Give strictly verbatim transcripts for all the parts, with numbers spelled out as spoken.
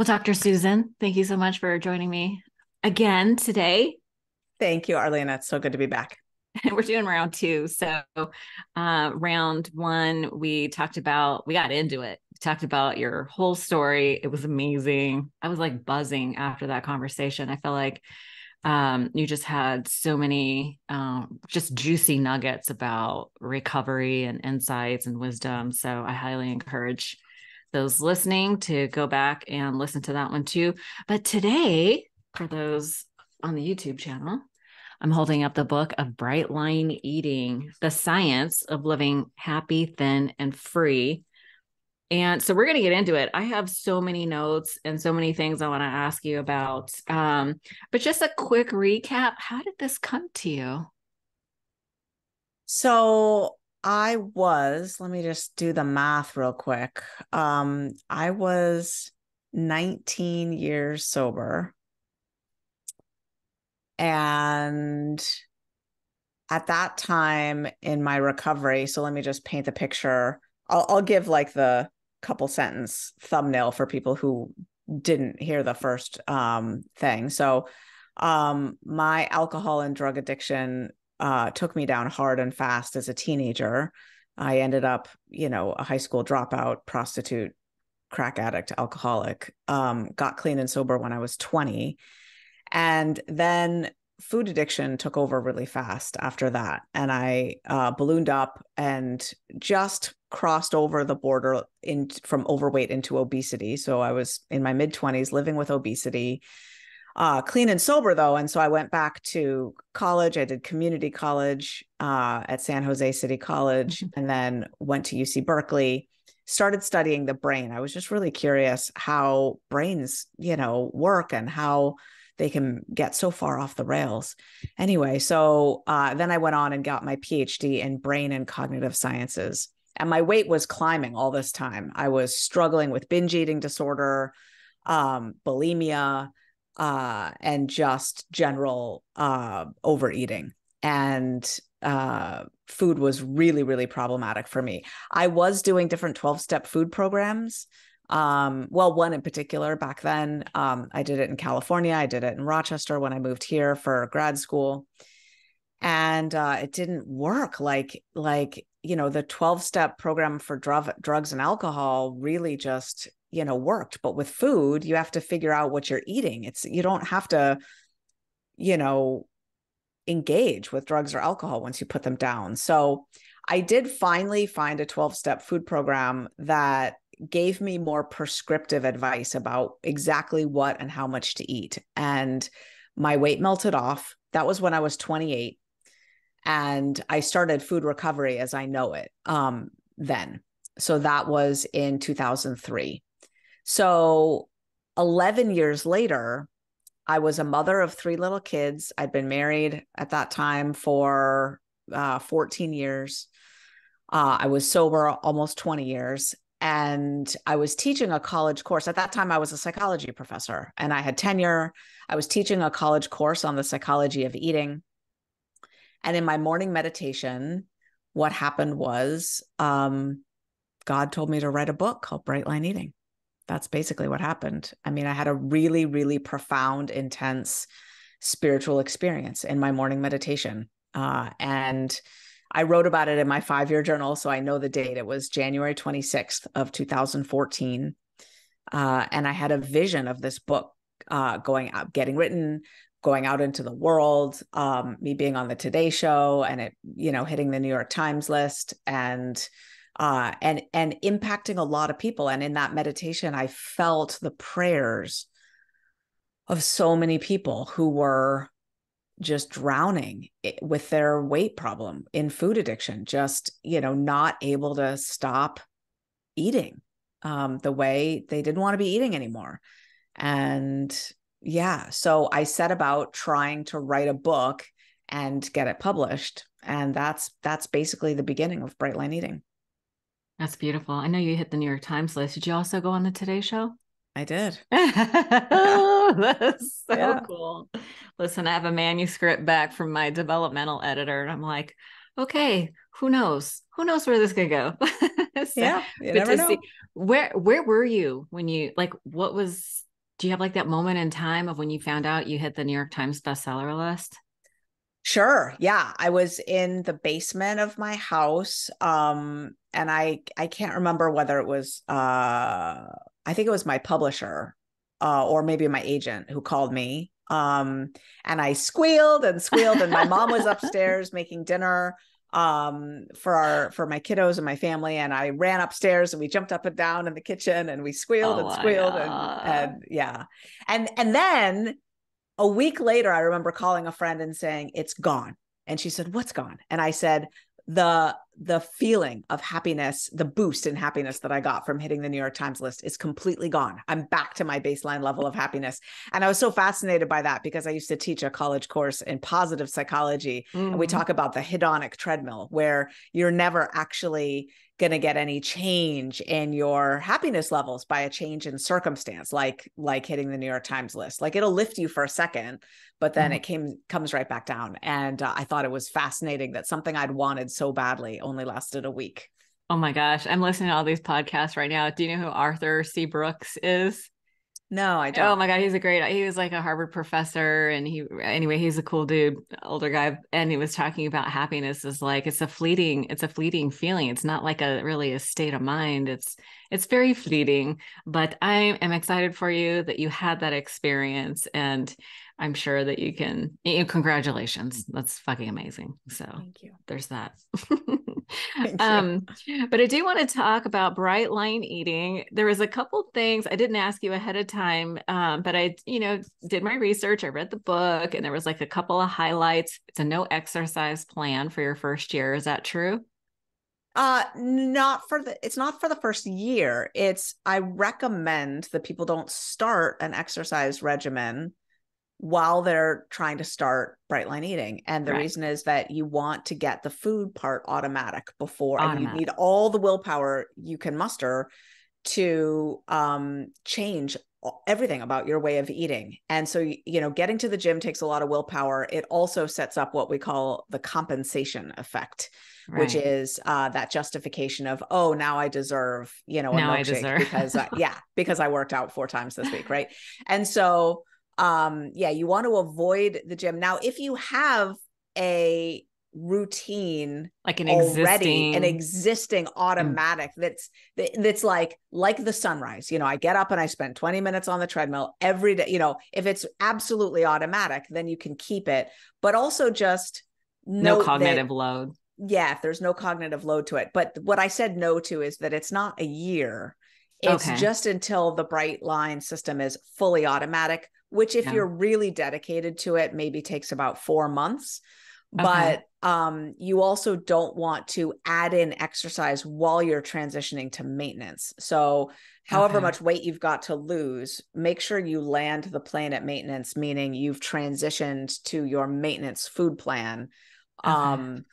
Well, Doctor Susan, thank you so much for joining me again today. Thank you, Arlena. It's so good to be back. We're doing round two. So uh, round one, we talked about, we got into it. We talked about your whole story. It was amazing. I was like buzzing after that conversation. I felt like um, you just had so many um, just juicy nuggets about recovery and insights and wisdom. So I highly encourage those listening to go back and listen to that one too. But today, for those on the YouTube channel, I'm holding up the book of Bright Line Eating, The Science of Living Happy, Thin, and Free. And so we're going to get into it. I have so many notes and so many things I want to ask you about. Um, but just a quick recap, how did this come to you? So I was, let me just do the math real quick. Um, I was nineteen years sober. And at that time in my recovery, so let me just paint the picture. I'll, I'll give like the couple sentence thumbnail for people who didn't hear the first um, thing. So um, my alcohol and drug addiction uh, took me down hard and fast as a teenager. I ended up, you know, a high school dropout, prostitute, crack addict, alcoholic, um, got clean and sober when I was twenty. And then food addiction took over really fast after that. And I uh, ballooned up and just crossed over the border in, from overweight into obesity. So I was in my mid-twenties living with obesity, uh, clean and sober though. And so I went back to college. I did community college uh, at San Jose City College and then went to U C Berkeley. Started studying the brain. I was just really curious how brains, you know, work and how they can get so far off the rails. Anyway, so uh, then I went on and got my PhD in brain and cognitive sciences. And my weight was climbing all this time. I was struggling with binge eating disorder, um, bulimia, uh, and just general uh, overeating. And uh, food was really, really problematic for me. I was doing different twelve-step food programs. Um, well, one in particular back then, um, I did it in California. I did it in Rochester when I moved here for grad school, and, uh, it didn't work. Like, like, you know, the twelve step program for drug, drugs and alcohol really just, you know, worked, but with food, you have to figure out what you're eating. It's, you don't have to, you know, engage with drugs or alcohol once you put them down. So I did finally find a twelve step food program that gave me more prescriptive advice about exactly what and how much to eat. And my weight melted off. That was when I was twenty-eight. And I started food recovery as I know it um, then. So that was in two thousand three. So eleven years later, I was a mother of three little kids. I'd been married at that time for uh, fourteen years. Uh, I was sober almost twenty years. And I was teaching a college course. At that time, I was a psychology professor and I had tenure. I was teaching a college course on the psychology of eating. And in my morning meditation, what happened was um, God told me to write a book called Bright Line Eating. That's basically what happened. I mean, I had a really, really profound, intense spiritual experience in my morning meditation. Uh, and I wrote about it in my five-year journal, so I know the date. It was January twenty-sixth of two thousand fourteen, uh, and I had a vision of this book uh, going out, getting written, going out into the world, um, me being on the Today Show, and it, you know, hitting the New York Times list, and uh, and and impacting a lot of people. And in that meditation, I felt the prayers of so many people who were just drowning with their weight problem in food addiction, just, you know, not able to stop eating um, the way they didn't want to be eating anymore. And yeah, so I set about trying to write a book and get it published. And that's, that's basically the beginning of Bright Line Eating. That's beautiful. I know you hit the New York Times list. Did you also go on the Today Show? I did. Oh, that's so yeah. cool. Listen, I have a manuscript back from my developmental editor and I'm like, okay, who knows? Who knows where this could go? So, yeah. You never know. See, where, where were you when you, like, what was Do you have like that moment in time of when you found out you hit the New York Times bestseller list? Sure. Yeah. I was in the basement of my house. Um, and I, I can't remember whether it was, uh, I think it was my publisher, uh, or maybe my agent who called me. Um, and I squealed and squealed and my mom was upstairs making dinner, um, for our, for my kiddos and my family. And I ran upstairs and we jumped up and down in the kitchen and we squealed oh, and squealed and, and yeah. And, and then a week later, I remember calling a friend and saying, it's gone. And she said, what's gone? And I said, the, the feeling of happiness, the boost in happiness that I got from hitting the New York Times list is completely gone. I'm back to my baseline level of happiness. And I was so fascinated by that because I used to teach a college course in positive psychology. Mm-hmm. And we talk about the hedonic treadmill where you're never actually going to get any change in your happiness levels by a change in circumstance, like, like hitting the New York Times list. Like it'll lift you for a second, but then mm-hmm. it came, comes right back down. And uh, I thought it was fascinating that something I'd wanted so badly only lasted a week. Oh my gosh. I'm listening to all these podcasts right now. Do you know who Arthur C. Brooks is? No, I don't. Oh my God. He's a great, he was like a Harvard professor and he, anyway, he's a cool dude, older guy. And he was talking about happiness is like, it's a fleeting, it's a fleeting feeling. It's not like a really a state of mind. It's, it's very fleeting, but I am excited for you that you had that experience and I'm sure that you can, you know, congratulations. That's fucking amazing. So thank you. There's that. um, but I do want to talk about Bright Line Eating. There was a couple things I didn't ask you ahead of time, um, but I, you know, did my research. I read the book and there was like a couple of highlights. It's a no exercise plan for your first year. Is that true? Uh, not for the, it's not for the first year. It's, I recommend that people don't start an exercise regimen while they're trying to start Bright Line Eating. And the right. reason is that you want to get the food part automatic before, automatic. And you need all the willpower you can muster to um, change everything about your way of eating. And so, you know, getting to the gym takes a lot of willpower. It also sets up what we call the compensation effect, right. which is uh, that justification of, oh, now I deserve, you know, a now milkshake because, I, yeah, because I worked out four times this week. Right. And so, Um, yeah, you want to avoid the gym. Now, if you have a routine, like an already, existing, an existing automatic mm. that's, that's like, like the sunrise, you know, I get up and I spend twenty minutes on the treadmill every day, you know, if it's absolutely automatic, then you can keep it, but also just no cognitive that, load. Yeah. If there's no cognitive load to it. But what I said no to is that it's not a year. It's okay. just until the Bright Line system is fully automatic, which if yeah. you're really dedicated to it, maybe takes about four months. Okay. But um, you also don't want to add in exercise while you're transitioning to maintenance. So however okay. much weight you've got to lose, make sure you land the plane at maintenance, meaning you've transitioned to your maintenance food plan. Okay. Um,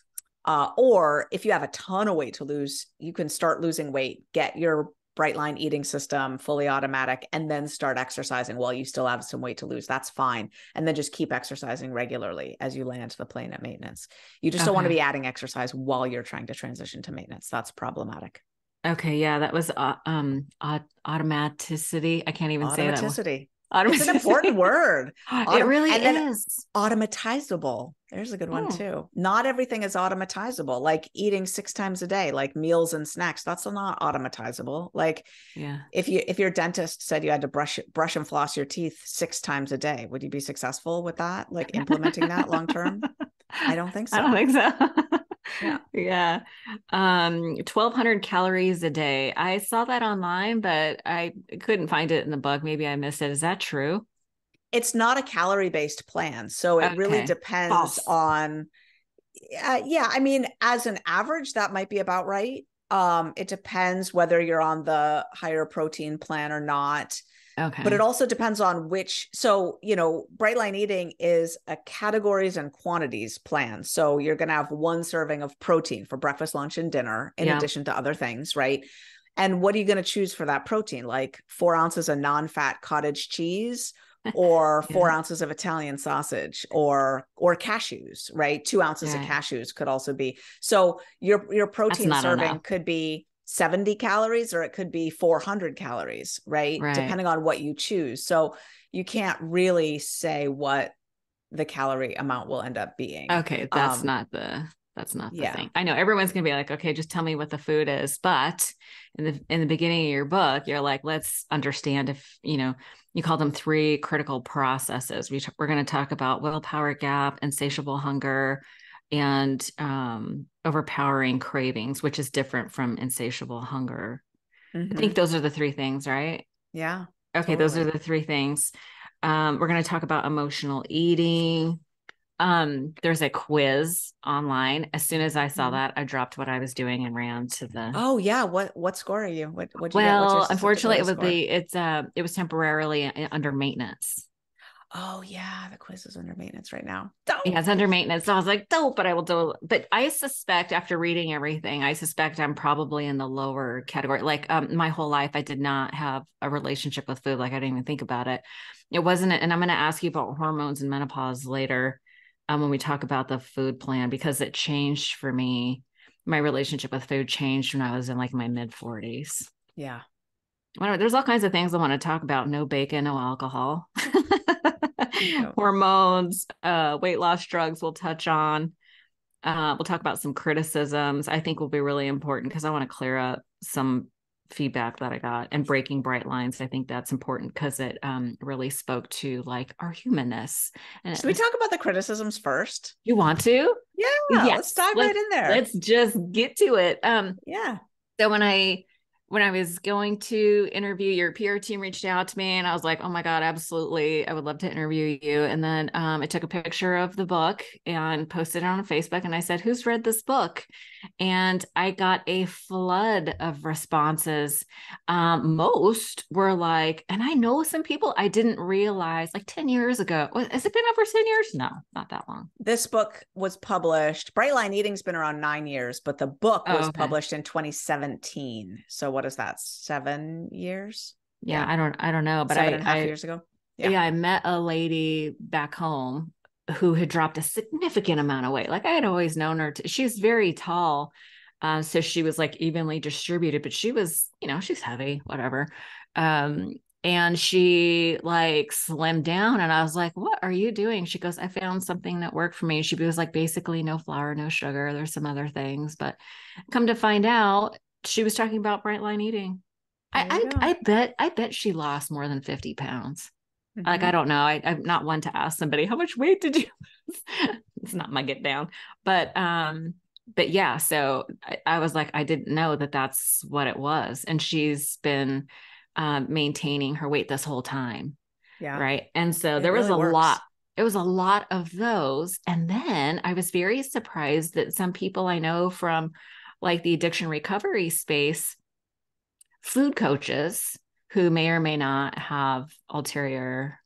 uh, or if you have a ton of weight to lose, you can start losing weight, get your Bright Line Eating system, fully automatic, and then start exercising while you still have some weight to lose. That's fine. And then just keep exercising regularly as you land the plane at maintenance. You just okay. don't want to be adding exercise while you're trying to transition to maintenance. That's problematic. Okay. Yeah. That was, uh, um, uh, automaticity. I can't even say that. Automaticity. It's an important word. Autom- it really and is. Automatizable. There's a good one yeah. too. Not everything is automatizable. Like eating six times a day, like meals and snacks. That's not automatizable. Like yeah. if you, if your dentist said you had to brush, brush and floss your teeth six times a day, would you be successful with that? Like implementing that long-term? I don't think so. I don't think so. Yeah. yeah. Um, twelve hundred calories a day. I saw that online, but I couldn't find it in the book. Maybe I missed it. Is that true? It's not a calorie-based plan. So it okay. really depends False. on, uh, yeah, I mean, as an average, that might be about right. Um, it depends whether you're on the higher protein plan or not. Okay. But it also depends on which, so, you know, Bright Line Eating is a categories and quantities plan. So you're going to have one serving of protein for breakfast, lunch, and dinner, in yeah. addition to other things, right? And what are you going to choose for that protein? Like four ounces of non-fat cottage cheese or four yeah. ounces of Italian sausage or, or cashews, right? Two ounces right. of cashews could also be, so your, your protein serving enough. could be seventy calories or it could be four hundred calories, right? right? Depending on what you choose. So you can't really say what the calorie amount will end up being. Okay. That's um, not the, that's not the yeah. thing. I know everyone's going to be like, okay, just tell me what the food is. But in the, in the beginning of your book, you're like, let's understand if, you know, you call them three critical processes. We t- we're going to talk about willpower gap, insatiable hunger, and um, overpowering cravings, which is different from insatiable hunger. Mm-hmm. I think those are the three things, right? Yeah. Okay. Totally. Those are the three things. Um, we're going to talk about emotional eating. Um, there's a quiz online. As soon as I saw mm-hmm. that, I dropped what I was doing and ran to the, Oh yeah. What, what score are you? What, what'd you well, get? What's your unfortunately it would score? be, it's, uh, it was temporarily under maintenance. Oh yeah. The quiz is under maintenance right now. Dope. Yeah, it's under maintenance. So I was like, dope, but I will do, but I suspect after reading everything, I suspect I'm probably in the lower category. Like, um, my whole life, I did not have a relationship with food. Like I didn't even think about it. It wasn't, and I'm going to ask you about hormones and menopause later. Um, when we talk about the food plan, because it changed for me, my relationship with food changed when I was in like my mid forties. Yeah. Whatever. There's all kinds of things I want to talk about. No bacon, no alcohol, no. hormones, uh, weight loss drugs. We'll touch on, uh, we'll talk about some criticisms I think will be really important because I want to clear up some feedback that I got, and breaking bright lines. I think that's important because it um, really spoke to like our humanness. And should it, we talk about the criticisms first? You want to? Yeah. Yes. Let's dive let's, right in there. Let's just get to it. Um, yeah. So when I, when I was going to interview, your P R team reached out to me and I was like, oh my God, absolutely. I would love to interview you. And then um, I took a picture of the book and posted it on Facebook. And I said, who's read this book? And I got a flood of responses. Um, most were like, and I know some people I didn't realize like ten years ago. Has it been over ten years? No, not that long. This book was published. Bright Line Eating's been around nine years, but the book was oh, okay. published in twenty seventeen. So what is that? Seven years? Yeah, yeah. I don't, I don't know, but seven I, and a half I, years ago. Yeah. yeah. I met a lady back home who had dropped a significant amount of weight. Like I had always known her. T- she's very tall. Um, uh, so she was like evenly distributed, but she was, you know, she's heavy, whatever. Um, and she like slimmed down and I was like, what are you doing? She goes, I found something that worked for me. She was like, basically no flour, no sugar. There's some other things, but come to find out, she was talking about bright line eating. I, I, I bet, I bet she lost more than fifty pounds. Mm-hmm. Like, I don't know. I, I'm not one to ask somebody, how much weight did you lose? It's not my get down, but, um, but yeah, so I, I was like, I didn't know that that's what it was. And she's been, um, maintaining her weight this whole time. Yeah. Right. And so it there was really a works. lot, it was a lot of those. And then I was very surprised that some people I know from, like the addiction recovery space, food coaches who may or may not have ulterior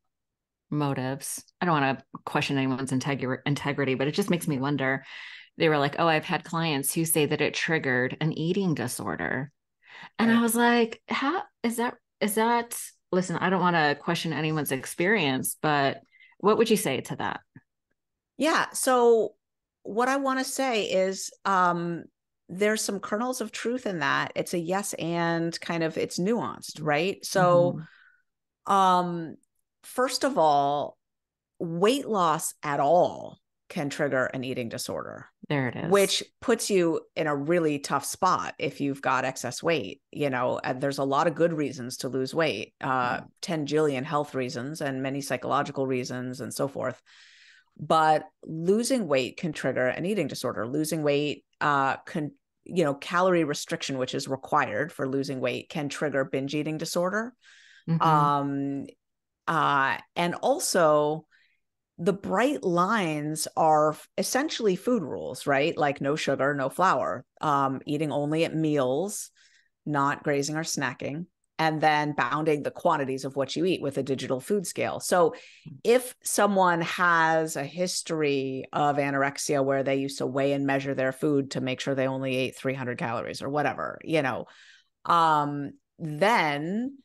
motives. I don't want to question anyone's integri- integrity, but it just makes me wonder. They were like, oh, I've had clients who say that it triggered an eating disorder. And I was like, how is that? Is that, listen, I don't want to question anyone's experience, but what would you say to that? Yeah. So what I want to say is, um, there's some kernels of truth in that. It's a yes and kind of, it's nuanced, right? So, mm-hmm. um, first of all, weight loss at all can trigger an eating disorder. There it is. Which puts you in a really tough spot if you've got excess weight, you know, and there's a lot of good reasons to lose weight, uh, mm-hmm. ten jillion health reasons and many psychological reasons and so forth. But losing weight can trigger an eating disorder. Losing weight uh, can you know, calorie restriction, which is required for losing weight, can trigger binge eating disorder. Mm-hmm. Um, uh, and also the bright lines are essentially food rules, right? Like no sugar, no flour, um, eating only at meals, not grazing or snacking, and then bounding the quantities of what you eat with a digital food scale. So if someone has a history of anorexia where they used to weigh and measure their food to make sure they only ate three hundred calories or whatever, you know, um, then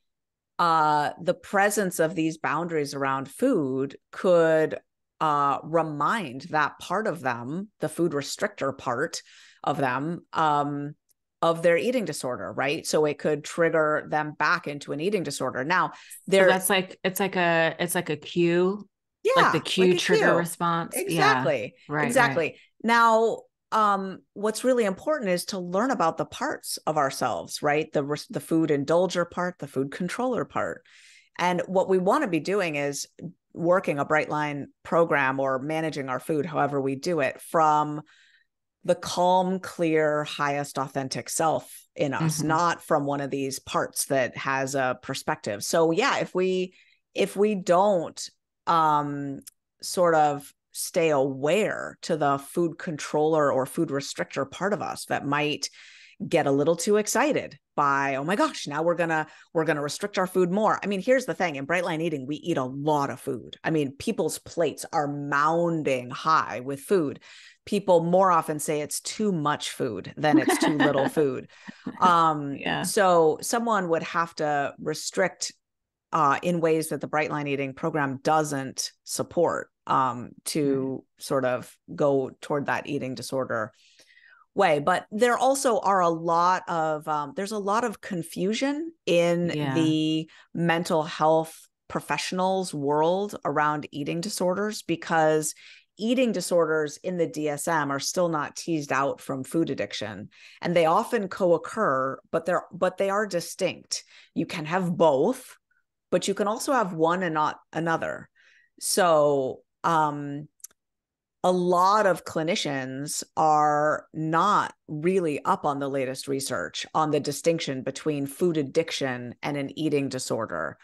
uh, the presence of these boundaries around food could uh, remind that part of them, the food restrictor part of them, um, of their eating disorder, right? So it could trigger them back into an eating disorder. Now there, so that's like, it's like a, it's like a cue, yeah, like the cue like trigger cue. response. Exactly. Yeah. Right. Exactly. Right. Now, um, what's really important is to learn about the parts of ourselves, right? The, the food indulger part, the food controller part. And what we want to be doing is working a Bright Line program or managing our food, however we do it, from the calm, clear, highest authentic self in us, mm-hmm. not from one of these parts that has a perspective. So yeah, if we, if we don't um, sort of stay aware to the food controller or food restrictor part of us that might get a little too excited by, oh my gosh, now we're gonna, we're gonna restrict our food more. I mean, here's the thing, in Bright Line Eating, we eat a lot of food. I mean, people's plates are mounding high with food. People more often say it's too much food than it's too little food. Um, yeah. So someone would have to restrict uh, in ways that the Bright Line Eating program doesn't support um, to mm. sort of go toward that eating disorder way. But there also are a lot of, um, there's a lot of confusion in yeah. the mental health professionals world around eating disorders, because eating disorders in the D S M are still not teased out from food addiction, and they often co-occur, but they're, but they are distinct. You can have both, but you can also have one and not another. So, um, a lot of clinicians are not really up on the latest research on the distinction between food addiction and an eating disorder.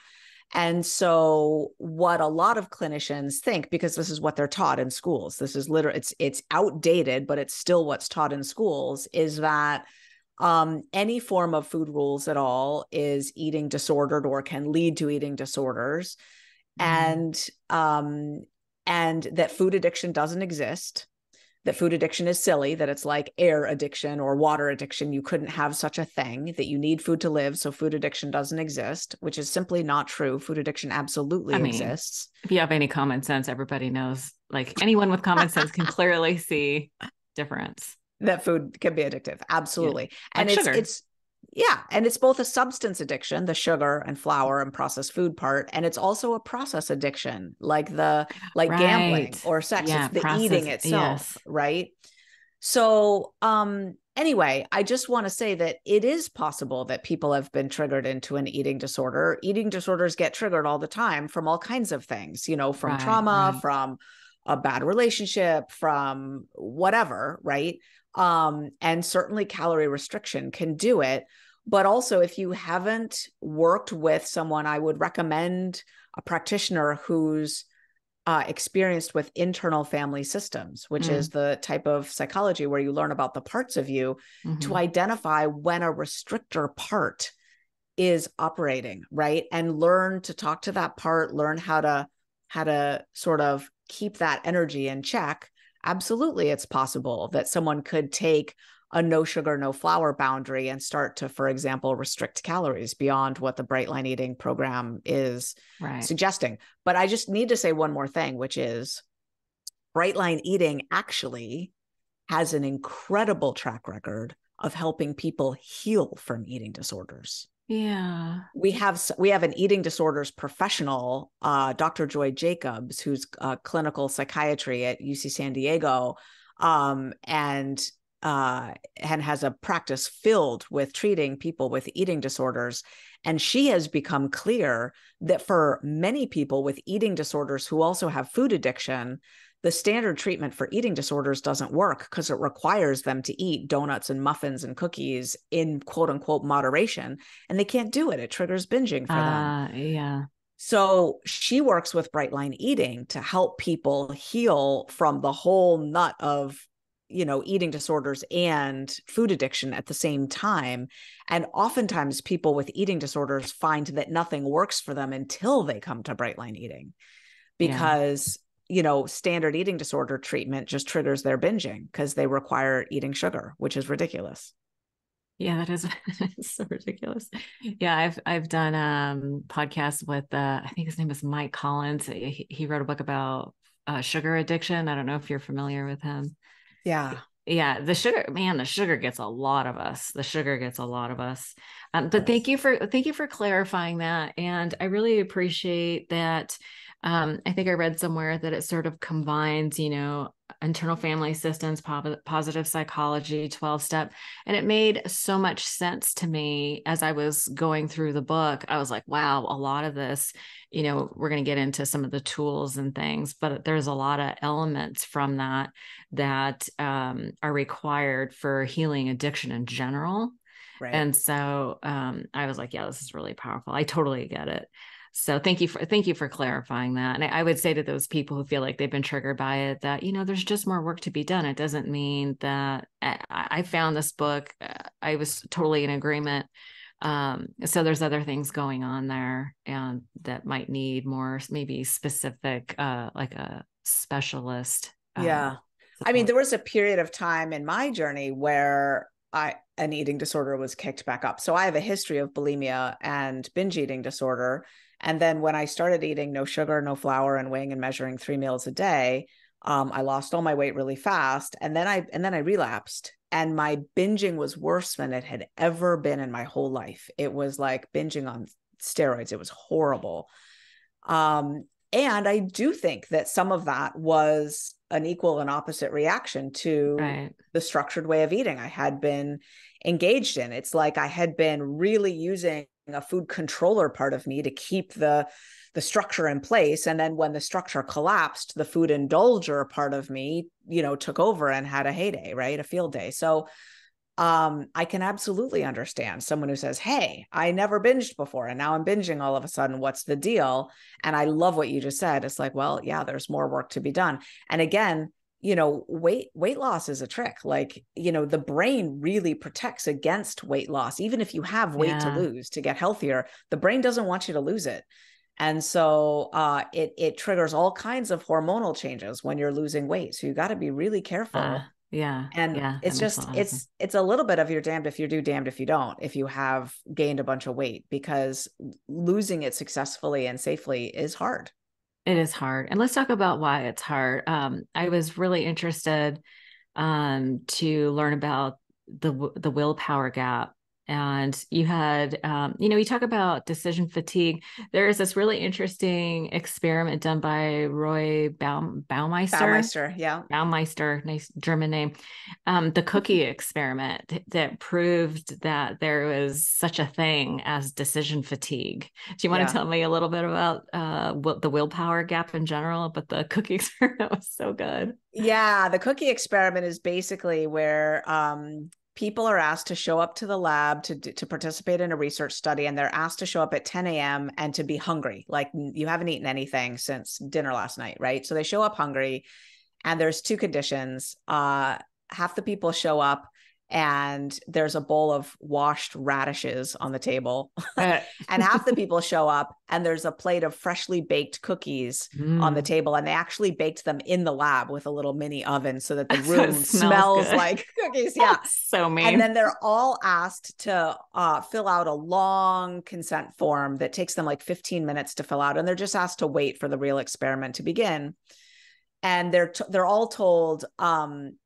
And so what a lot of clinicians think, because this is what they're taught in schools, this is literally, it's, it's outdated, but it's still what's taught in schools, is that um, any form of food rules at all is eating disordered or can lead to eating disorders. Mm. And, um, and that food addiction doesn't exist, that food addiction is silly, that it's like air addiction or water addiction. You couldn't have such a thing, that you need food to live. So food addiction doesn't exist, which is simply not true. Food addiction absolutely I mean, exists. If you have any common sense, everybody knows, like anyone with common sense can clearly see difference. That food can be addictive. Absolutely. Yeah. And like it's, sugar. it's, yeah. And it's both a substance addiction, the sugar and flour and processed food part. And it's also a process addiction, like the, like right. gambling or sex, yeah, it's the process, eating itself. Yes. Right. So, um, anyway, I just want to say that it is possible that people have been triggered into an eating disorder. Eating disorders get triggered all the time from all kinds of things, you know, from right, trauma, right. from a bad relationship, from whatever. Right. Um, and certainly calorie restriction can do it. But also, if you haven't worked with someone, I would recommend a practitioner who's uh, experienced with internal family systems, which mm. is the type of psychology where you learn about the parts of you mm-hmm. to identify when a restrictor part is operating, right? And learn to talk to that part, learn how to, how to sort of keep that energy in check. Absolutely, it's possible that someone could take a no sugar, no flour boundary and start to, for example, restrict calories beyond what the Bright Line Eating program is right. suggesting. But I just need to say one more thing, which is Bright Line Eating actually has an incredible track record of helping people heal from eating disorders. Yeah. We have, we have an eating disorders professional, uh, Doctor Joy Jacobs, who's a clinical psychiatry at U C San Diego, um, and, uh, and has a practice filled with treating people with eating disorders. And she has become clear that for many people with eating disorders who also have food addiction, the standard treatment for eating disorders doesn't work because it requires them to eat donuts and muffins and cookies in quote unquote moderation, and they can't do it. It triggers binging for uh, them. Yeah. So she works with Bright Line Eating to help people heal from the whole nut of, you know, eating disorders and food addiction at the same time. And oftentimes people with eating disorders find that nothing works for them until they come to Bright Line Eating, because yeah. you know, standard eating disorder treatment just triggers their binging because they require eating sugar, which is ridiculous. Yeah, that is it's so ridiculous. Yeah. I've, I've done um podcasts with, uh, I think his name is Mike Collins. He, he wrote a book about uh, sugar addiction. I don't know if you're familiar with him. Yeah. Yeah, the sugar, man, the sugar gets a lot of us. The sugar gets a lot of us. Um, but yes. thank you for thank you for clarifying that. And I really appreciate that. Um, I think I read somewhere that it sort of combines, you know, internal family systems, positive psychology, twelve step. And it made so much sense to me as I was going through the book. I was like, wow, a lot of this, you know, we're going to get into some of the tools and things, but there's a lot of elements from that that um, are required for healing addiction in general. Right. And so um, I was like, yeah, this is really powerful. I totally get it. So thank you for, thank you for clarifying that. And I, I would say to those people who feel like they've been triggered by it that, you know, there's just more work to be done. It doesn't mean that I, I found this book. I was totally in agreement. Um, so there's other things going on there and that might need more, maybe specific, uh, like a specialist. Um, yeah. I mean, there was a period of time in my journey where I, an eating disorder was kicked back up. So I have a history of bulimia and binge eating disorder. And then when I started eating no sugar, no flour, and weighing and measuring three meals a day, um, I lost all my weight really fast. And then I, and then I relapsed, and my binging was worse than it had ever been in my whole life. It was like binging on steroids. It was horrible. Um, and I do think that some of that was an equal and opposite reaction to right. the structured way of eating I had been engaged in. It's like I had been really using a food controller part of me to keep the, the structure in place. And then when the structure collapsed, the food indulger part of me, you know, took over and had a heyday, right? A field day. So um, I can absolutely understand someone who says, hey, I never binged before, and now I'm binging all of a sudden. What's the deal? And I love what you just said. It's like, well, yeah, there's more work to be done. And again, you know, weight, weight loss is a trick. Like, you know, the brain really protects against weight loss. Even if you have weight yeah. to lose to get healthier, the brain doesn't want you to lose it. And so uh, it, it triggers all kinds of hormonal changes when you're losing weight. So you got to be really careful. Uh, yeah. And yeah, it's just, it's, it's a little bit of you're damned if you do, damned if you don't, if you have gained a bunch of weight, because losing it successfully and safely is hard. It is hard. And let's talk about why it's hard. Um, I was really interested um, to learn about the the willpower gap. And you had, um, you know, you talk about decision fatigue. There is this really interesting experiment done by Roy Baum, Baumeister. Baumeister, yeah. Baumeister, nice German name. Um, the cookie experiment that proved that there was such a thing as decision fatigue. Do you want yeah. to tell me a little bit about uh, what the willpower gap in general, but the cookie experiment was so good. Yeah, the cookie experiment is basically where... Um, people are asked to show up to the lab to to participate in a research study, and they're asked to show up at ten a.m. and to be hungry. Like, you haven't eaten anything since dinner last night, right? So they show up hungry, and there's two conditions. Uh, half the people show up and there's a bowl of washed radishes on the table. And half the people show up and there's a plate of freshly baked cookies mm. on the table. And they actually baked them in the lab with a little mini oven so that the room smells, smells like cookies. Yeah. That's so mean. And then they're all asked to uh, fill out a long consent form that takes them like fifteen minutes to fill out. And they're just asked to wait for the real experiment to begin. And they're, t- they're all told, um,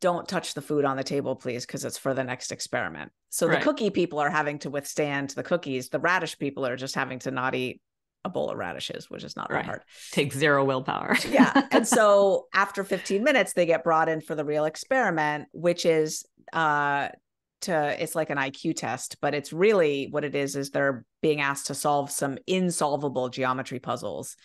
don't touch the food on the table, please, because it's for the next experiment. So right. the cookie people are having to withstand the cookies. The radish people are just having to not eat a bowl of radishes, which is not right. that hard. Takes zero willpower. yeah. And so after fifteen minutes, they get brought in for the real experiment, which is uh, to, it's like an I Q test, but it's really what it is, is they're being asked to solve some insolvable geometry puzzles.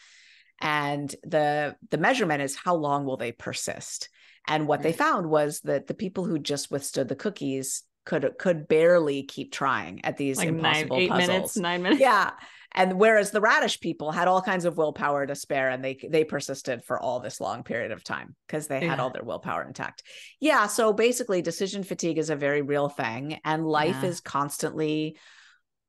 And the the measurement is how long will they persist? And what they found was that the people who just withstood the cookies could could barely keep trying at these like impossible nine, eight puzzles. Minutes, nine minutes. Yeah. And whereas the radish people had all kinds of willpower to spare, and they they persisted for all this long period of time because they yeah. had all their willpower intact. Yeah. So basically, decision fatigue is a very real thing, and life yeah. is constantly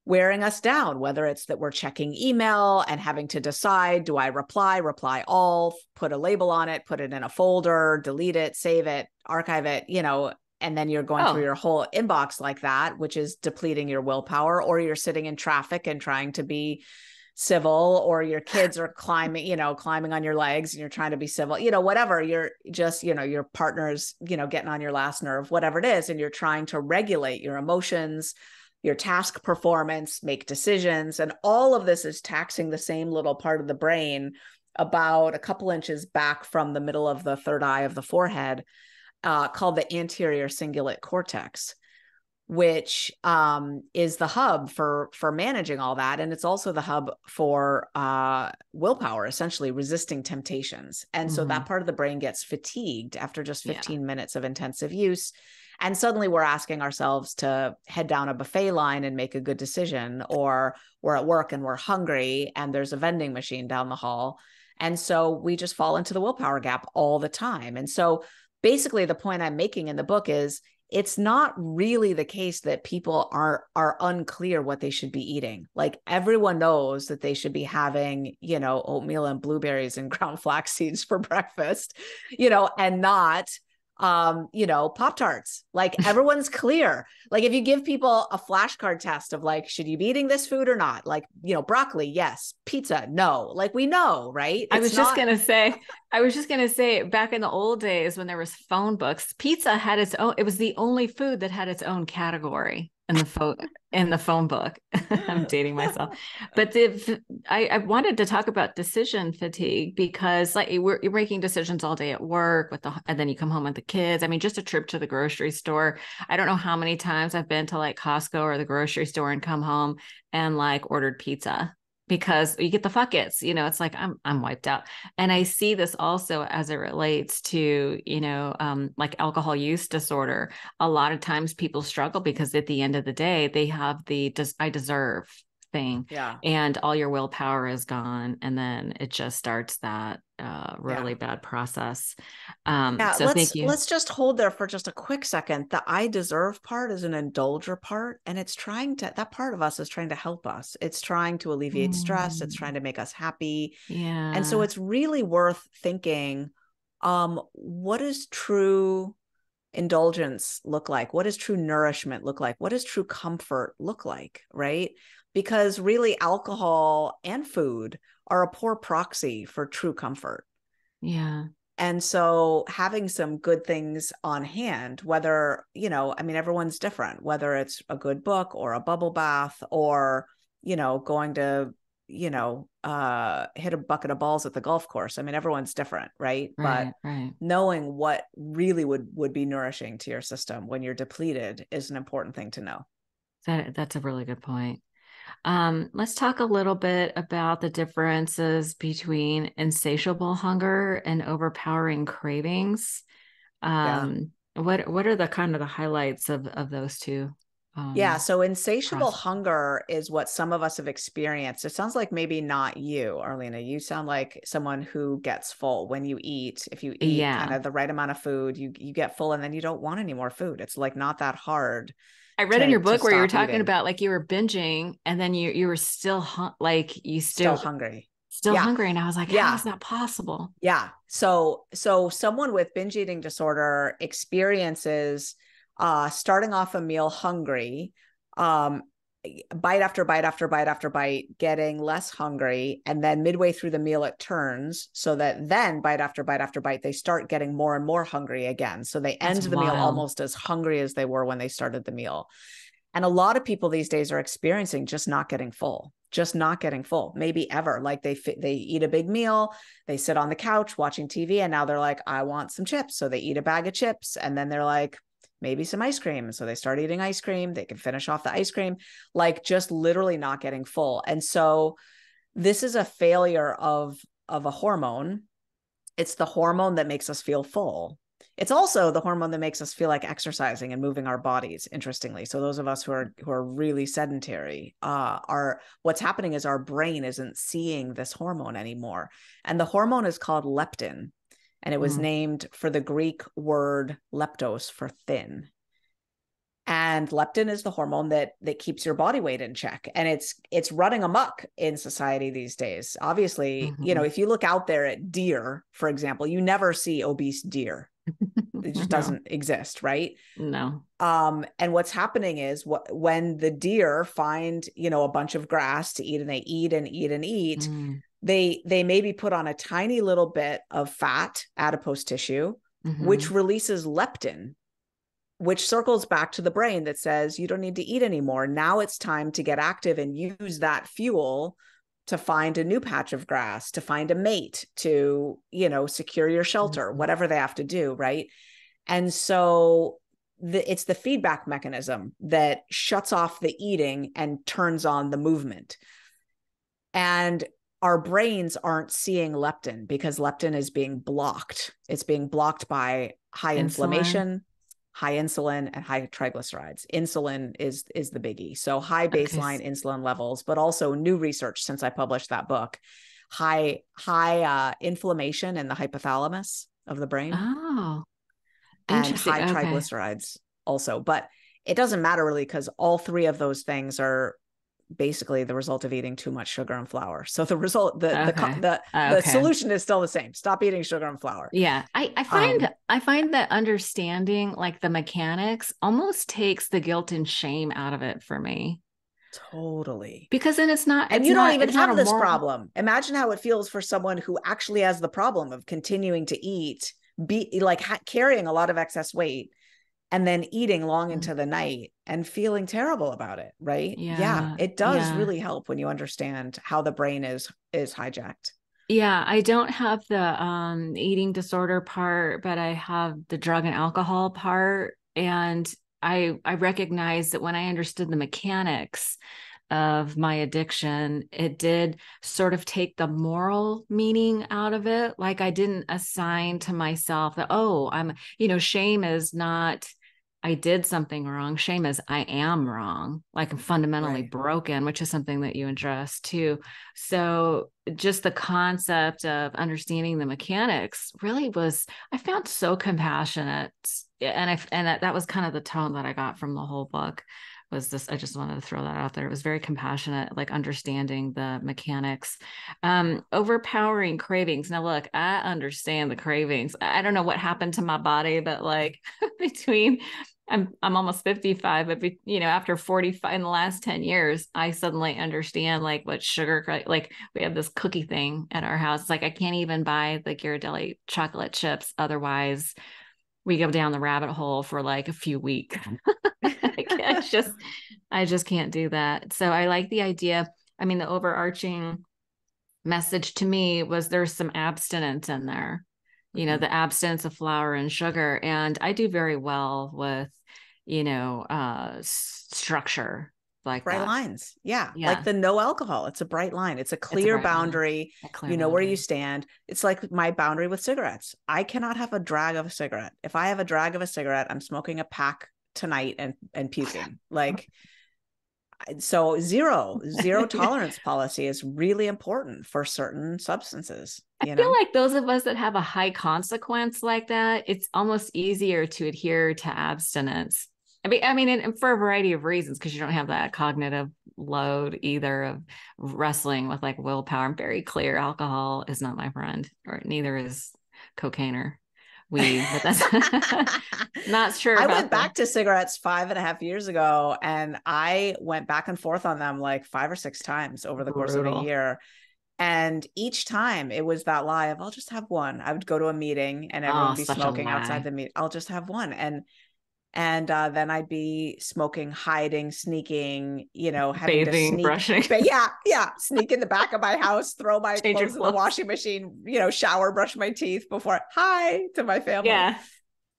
wearing us down, whether it's that we're checking email and having to decide, do I reply, reply all, put a label on it, put it in a folder, delete it, save it, archive it, you know, and then you're going oh. through your whole inbox like that, which is depleting your willpower, or you're sitting in traffic and trying to be civil, or your kids are climbing, you know, climbing on your legs and you're trying to be civil, you know, whatever, you're just, you know, your partner's, you know, getting on your last nerve, whatever it is. And you're trying to regulate your emotions, your task performance, make decisions. And all of this is taxing the same little part of the brain about a couple inches back from the middle of the third eye of the forehead, uh, called the anterior cingulate cortex, which um, is the hub for, for managing all that. And it's also the hub for uh, willpower, essentially resisting temptations. And mm-hmm. so that part of the brain gets fatigued after just fifteen yeah. minutes of intensive use. And suddenly we're asking ourselves to head down a buffet line and make a good decision, or we're at work and we're hungry and there's a vending machine down the hall. And so we just fall into the willpower gap all the time. And so basically the point I'm making in the book is it's not really the case that people are are unclear what they should be eating. Like everyone knows that they should be having, you know, oatmeal and blueberries and ground flax seeds for breakfast, you know, and not Um, you know, Pop-Tarts. Like everyone's clear. Like if you give people a flashcard test of like, should you be eating this food or not? Like, you know, broccoli, yes. Pizza, no. Like we know, right? It's I was not- just going to say, I was just going to say back in the old days when there was phone books, pizza had its own, it was the only food that had its own category in the phone, in the phone book. I'm dating myself. But the, I, I wanted to talk about decision fatigue because like we're, you're making decisions all day at work with the, and then you come home with the kids. I mean, just a trip to the grocery store. I don't know how many times I've been to like Costco or the grocery store and come home and like ordered pizza because you get the fuck it's, you know, it's like, I'm, I'm wiped out. And I see this also as it relates to, you know, um, like alcohol use disorder. A lot of times people struggle because at the end of the day, they have the, des- I deserve thing. Yeah. And all your willpower is gone. And then it just starts that uh, really yeah. bad process. Um, yeah, so let's, thank you. Let's just hold there for just a quick second. The I deserve part is an indulger part. And it's trying to, that part of us is trying to help us. It's trying to alleviate mm. stress. It's trying to make us happy. Yeah. And so it's really worth thinking, um, what does true indulgence look like? What does true nourishment look like? What does true comfort look like? Right? Because really alcohol and food are a poor proxy for true comfort. Yeah. And so having some good things on hand, whether, you know, I mean, everyone's different, whether it's a good book or a bubble bath or, you know, going to, you know, uh, hit a bucket of balls at the golf course. I mean, everyone's different, right? right but right. Knowing what really would, would be nourishing to your system when you're depleted is an important thing to know. That, that's a really good point. Um, let's talk a little bit about the differences between insatiable hunger and overpowering cravings. Um, yeah. What what are the kind of the highlights of, of those two? Um, yeah. So insatiable process. Hunger is what some of us have experienced. It sounds like maybe not you, Arlena. You sound like someone who gets full when you eat. If you eat yeah. kind of the right amount of food, you you get full and then you don't want any more food. It's like not that hard. I read to, in your book where you were talking eating. about like you were binging and then you you were still hu- like you still, still hungry, still yeah. hungry. And I was like, yeah. how is that possible? Yeah. So, so someone with binge eating disorder experiences uh, starting off a meal hungry, um, bite after bite after bite after bite, getting less hungry. And then midway through the meal, it turns so that then bite after bite after bite, they start getting more and more hungry again. So they end That's the wild. meal almost as hungry as they were when they started the meal. And a lot of people these days are experiencing just not getting full, just not getting full, maybe ever. Like they they eat a big meal, they sit on the couch watching T V, and now they're like, I want some chips. So they eat a bag of chips. And then they're like, maybe some ice cream. So they start eating ice cream. They can finish off the ice cream, like just literally not getting full. And so this is a failure of, of a hormone. It's the hormone that makes us feel full. It's also the hormone that makes us feel like exercising and moving our bodies, interestingly. So those of us who are, who are really sedentary, uh, are, what's happening is our brain isn't seeing this hormone anymore. And the hormone is called leptin. And it was mm. named for the Greek word leptos for thin. And leptin is the hormone that that keeps your body weight in check. And it's it's running amok in society these days. Obviously, mm-hmm. you know, if you look out there at deer, for example, you never see obese deer. It just no. doesn't exist, right? No. Um, and what's happening is wh- when the deer find, you know, a bunch of grass to eat, and they eat and eat and eat, mm. they they maybe put on a tiny little bit of fat, adipose tissue, mm-hmm. which releases leptin, which circles back to the brain that says, you don't need to eat anymore. Now it's time to get active and use that fuel to find a new patch of grass, to find a mate, to, you know, secure your shelter, mm-hmm. whatever they have to do, right? And so the, it's the feedback mechanism that shuts off the eating and turns on the movement. And our brains aren't seeing leptin because leptin is being blocked. It's being blocked by high insulin. inflammation, high insulin, and high triglycerides. Insulin is, is the biggie. So high baseline okay. insulin levels, but also new research since I published that book, high, high uh, inflammation in the hypothalamus of the brain. Oh, and high okay. triglycerides also, but it doesn't matter really, because all three of those things are basically the result of eating too much sugar and flour. So the result, the, okay. the, the, okay. the solution is still the same. Stop eating sugar and flour. Yeah. I, I find, um, I find that understanding like the mechanics almost takes the guilt and shame out of it for me. Totally. Because then it's not, and it's you don't not, even have this moral... problem. Imagine how it feels for someone who actually has the problem of continuing to eat, be like ha- carrying a lot of excess weight, and then eating long into the night and feeling terrible about it, right? Yeah, yeah it does yeah. really help when you understand how the brain is is hijacked. Yeah, I don't have the um, eating disorder part, but I have the drug and alcohol part. And I I recognize that when I understood the mechanics of my addiction, it did sort of take the moral meaning out of it. Like I didn't assign to myself that, oh, I'm, you know, shame is not... I did something wrong. Shame is I am wrong. Like I'm fundamentally right. broken, which is something that you address too. So just the concept of understanding the mechanics really was, I found so compassionate. And I, and that, that was kind of the tone that I got from the whole book was this. I just wanted to throw that out there. It was very compassionate, like understanding the mechanics, um, overpowering cravings. Now, look, I understand the cravings. I don't know what happened to my body, but like between, I'm I'm almost fifty-five, but be, you know, after forty-five, in the last ten years, I suddenly understand like what sugar, like we have this cookie thing at our house. It's like, I can't even buy the Ghirardelli chocolate chips. Otherwise we go down the rabbit hole for like a few weeks. I just, I just can't do that. So I like the idea. I mean, the overarching message to me was there's some abstinence in there, you know, mm-hmm. the abstinence of flour and sugar. And I do very well with, you know, uh, structure like bright that. lines. Yeah. yeah. Like the no alcohol. It's a bright line. It's a clear it's a boundary. A clear you know boundary. Where you stand. It's like my boundary with cigarettes. I cannot have a drag of a cigarette. If I have a drag of a cigarette, I'm smoking a pack tonight and and puking. Like so zero zero tolerance policy is really important for certain substances. You I know? feel like those of us that have a high consequence like that, it's almost easier to adhere to abstinence. I mean, I mean, and for a variety of reasons, because you don't have that cognitive load either of wrestling with like willpower. I'm very clear. Alcohol is not my friend, or neither is cocaine or weed, but that's not sure. I about went them. back to cigarettes five and a half years ago, and I went back and forth on them like five or six times over the Brutal. course of a year. And each time it was that lie of, I'll just have one. I would go to a meeting and everyone oh, would be smoking outside the meeting. I'll just have one. And And uh, then I'd be smoking, hiding, sneaking, you know, having bathing, to sneak, brushing. But yeah, yeah, sneak in the back of my house, throw my clothes, clothes in the washing machine, you know, shower, brush my teeth before hi to my family. Yeah,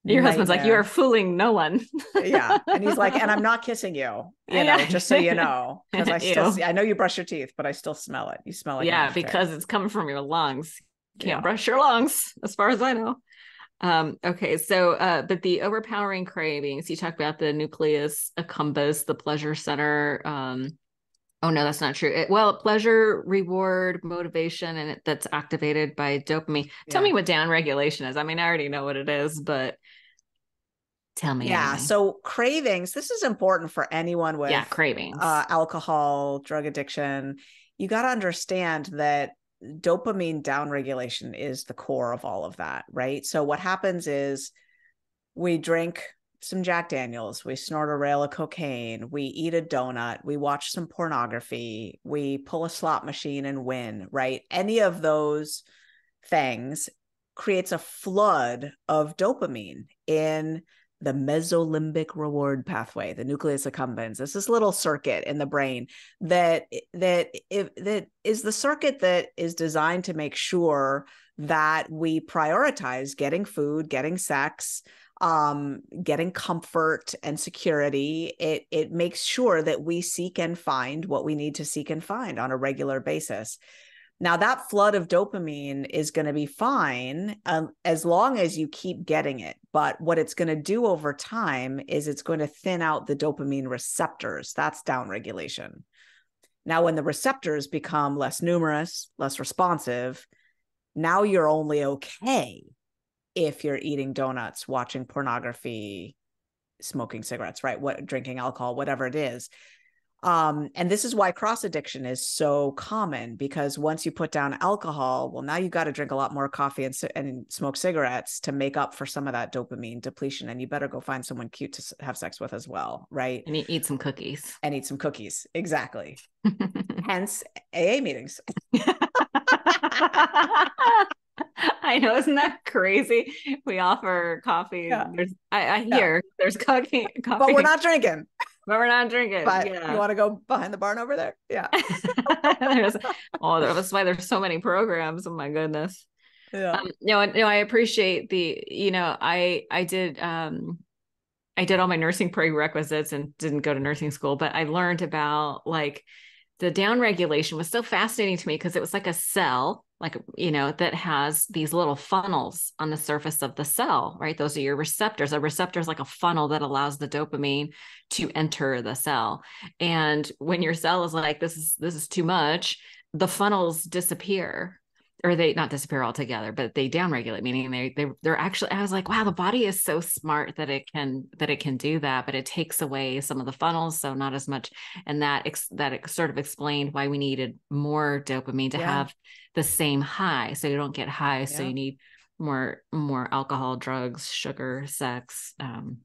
your Nightmare. husband's like, you are fooling no one. yeah, and he's like, and I'm not kissing you, you know, just so you know, because I still, see, I know you brush your teeth, but I still smell it. You smell it. Yeah, because it's coming from your lungs. You can't yeah. brush your lungs, as far as I know. Um, okay. So, uh, but the overpowering cravings, you talk about the nucleus accumbens, the pleasure center. Um, oh no, that's not true. It, well, pleasure, reward, motivation, and it, that's activated by dopamine. Yeah. Tell me what downregulation is. I mean, I already know what it is, but tell me. Yeah. Anyway. So cravings, this is important for anyone with yeah, cravings, uh, alcohol, drug addiction. You got to understand that dopamine downregulation is the core of all of that, right? So what happens is we drink some Jack Daniels, we snort a rail of cocaine, we eat a donut, we watch some pornography, we pull a slot machine and win, right? Any of those things creates a flood of dopamine in the mesolimbic reward pathway, the nucleus accumbens. It's this little circuit in the brain that that if, that is the circuit that is designed to make sure that we prioritize getting food, getting sex, um, getting comfort and security. It it makes sure that we seek and find what we need to seek and find on a regular basis. Now, that flood of dopamine is going to be fine um, as long as you keep getting it. But what it's going to do over time is it's going to thin out the dopamine receptors. That's downregulation. Now, when the receptors become less numerous, less responsive, now you're only okay if you're eating donuts, watching pornography, smoking cigarettes, right? What, drinking alcohol, whatever it is. Um, and this is why cross addiction is so common, because once you put down alcohol, well, now you've got to drink a lot more coffee and, and smoke cigarettes to make up for some of that dopamine depletion. And you better go find someone cute to have sex with as well, right? And eat some cookies. And eat some cookies. Exactly. Hence A A meetings. I know. Isn't that crazy? We offer coffee. Yeah. There's, I, I hear yeah. there's coffee, coffee. But we're not drinking. But we're not drinking. But yeah. You want to go behind the barn over there? Yeah. Oh, that's why there's so many programs. Oh my goodness. Yeah. Um, no, no, I appreciate the, you know, I, I did, um, I did all my nursing prerequisites and didn't go to nursing school, but I learned about like the downregulation was so fascinating to me because it was like a cell, like, you know, that has these little funnels on the surface of the cell, right? Those are your receptors. A receptor is like a funnel that allows the dopamine to enter the cell. And when your cell is like, this is, this is too much, the funnels disappear, or they not disappear altogether, but they downregulate, meaning they, they, they're actually, I was like, wow, the body is so smart that it can, that it can do that, but it takes away some of the funnels. So not as much. And that, ex, that sort of explained why we needed more dopamine to yeah. have the same high. So you don't get high. Yeah. So you need more, more alcohol, drugs, sugar, sex, um,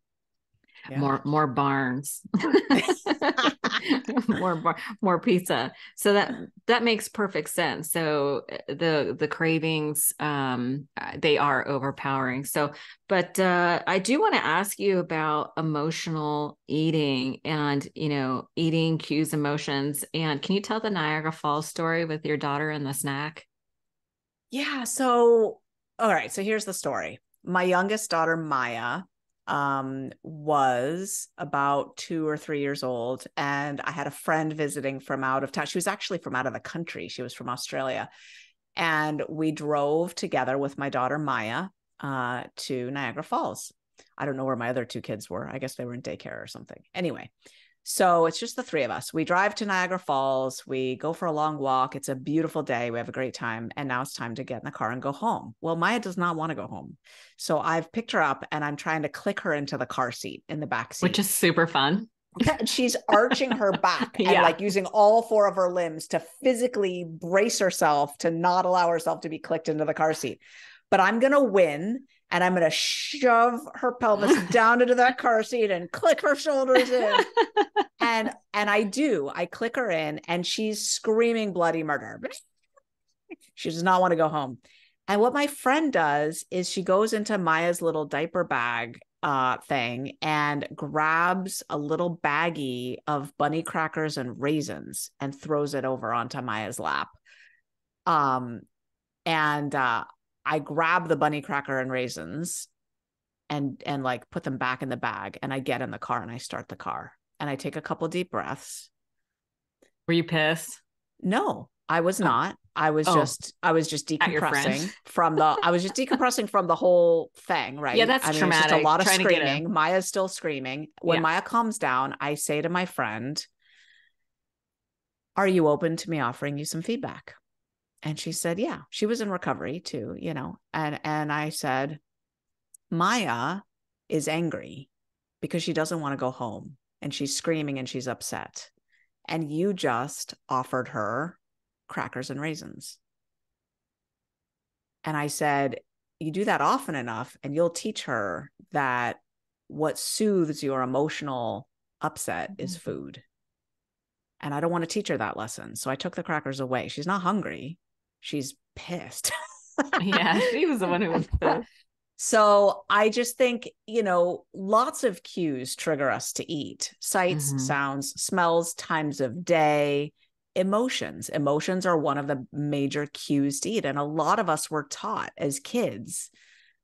yeah. more, more barns, more, bar, more pizza. So that, that makes perfect sense. So the, the cravings, um, they are overpowering. So, but, uh, I do want to ask you about emotional eating and, you know, eating cues emotions. And can you tell the Niagara Falls story with your daughter and the snack? Yeah. So, all right. So here's the story. My youngest daughter, Maya, um, was about two or three years old. And I had a friend visiting from out of town. She was actually from out of the country. She was from Australia. And we drove together with my daughter, Maya, uh, to Niagara Falls. I don't know where my other two kids were. I guess they were in daycare or something. Anyway, so it's just the three of us. We drive to Niagara Falls. We go for a long walk. It's a beautiful day. We have a great time. And now it's time to get in the car and go home. Well, Maya does not want to go home. So I've picked her up and I'm trying to click her into the car seat in the back seat. Which is super fun. She's arching her back yeah. and like using all four of her limbs to physically brace herself to not allow herself to be clicked into the car seat. But I'm going to win. And I'm going to shove her pelvis down into that car seat and click her shoulders in. And, and I do, I click her in and she's screaming bloody murder. She does not want to go home. And what my friend does is she goes into Maya's little diaper bag uh, thing and grabs a little baggie of bunny crackers and raisins and throws it over onto Maya's lap. Um, and, uh, I grab the bunny cracker and raisins and, and like put them back in the bag, and I get in the car and I start the car and I take a couple deep breaths. Were you pissed? No, I was not. I was oh. just, I was just decompressing from the, I was just decompressing from the whole thing. Right. Yeah. That's I mean, traumatic. Just a lot of Trying screaming. Maya's still screaming. When yeah. Maya calms down, I say to my friend, are you open to me offering you some feedback? And she said, yeah, she was in recovery too, you know? And, and I said, Maya is angry because she doesn't want to go home and she's screaming and she's upset. And you just offered her crackers and raisins. And I said, you do that often enough and you'll teach her that what soothes your emotional upset mm-hmm. is food. And I don't want to teach her that lesson. So I took the crackers away. She's not hungry. She's pissed. Yeah, she was the one who was pissed. So I just think, you know, lots of cues trigger us to eat. Sights, mm-hmm. sounds, smells, times of day, emotions. Emotions are one of the major cues to eat. And a lot of us were taught as kids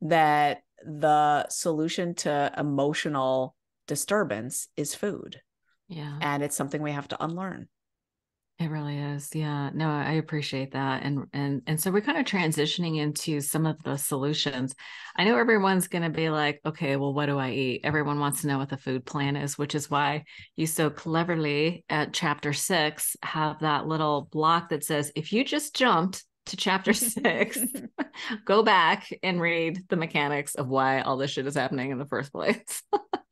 that the solution to emotional disturbance is food. Yeah. And it's something we have to unlearn. It really is. Yeah. No, I appreciate that. And, and, and so we're kind of transitioning into some of the solutions. I know everyone's going to be like, okay, well, what do I eat? Everyone wants to know what the food plan is, which is why you so cleverly at chapter six have that little block that says, if you just jumped to chapter six, go back and read the mechanics of why all this shit is happening in the first place.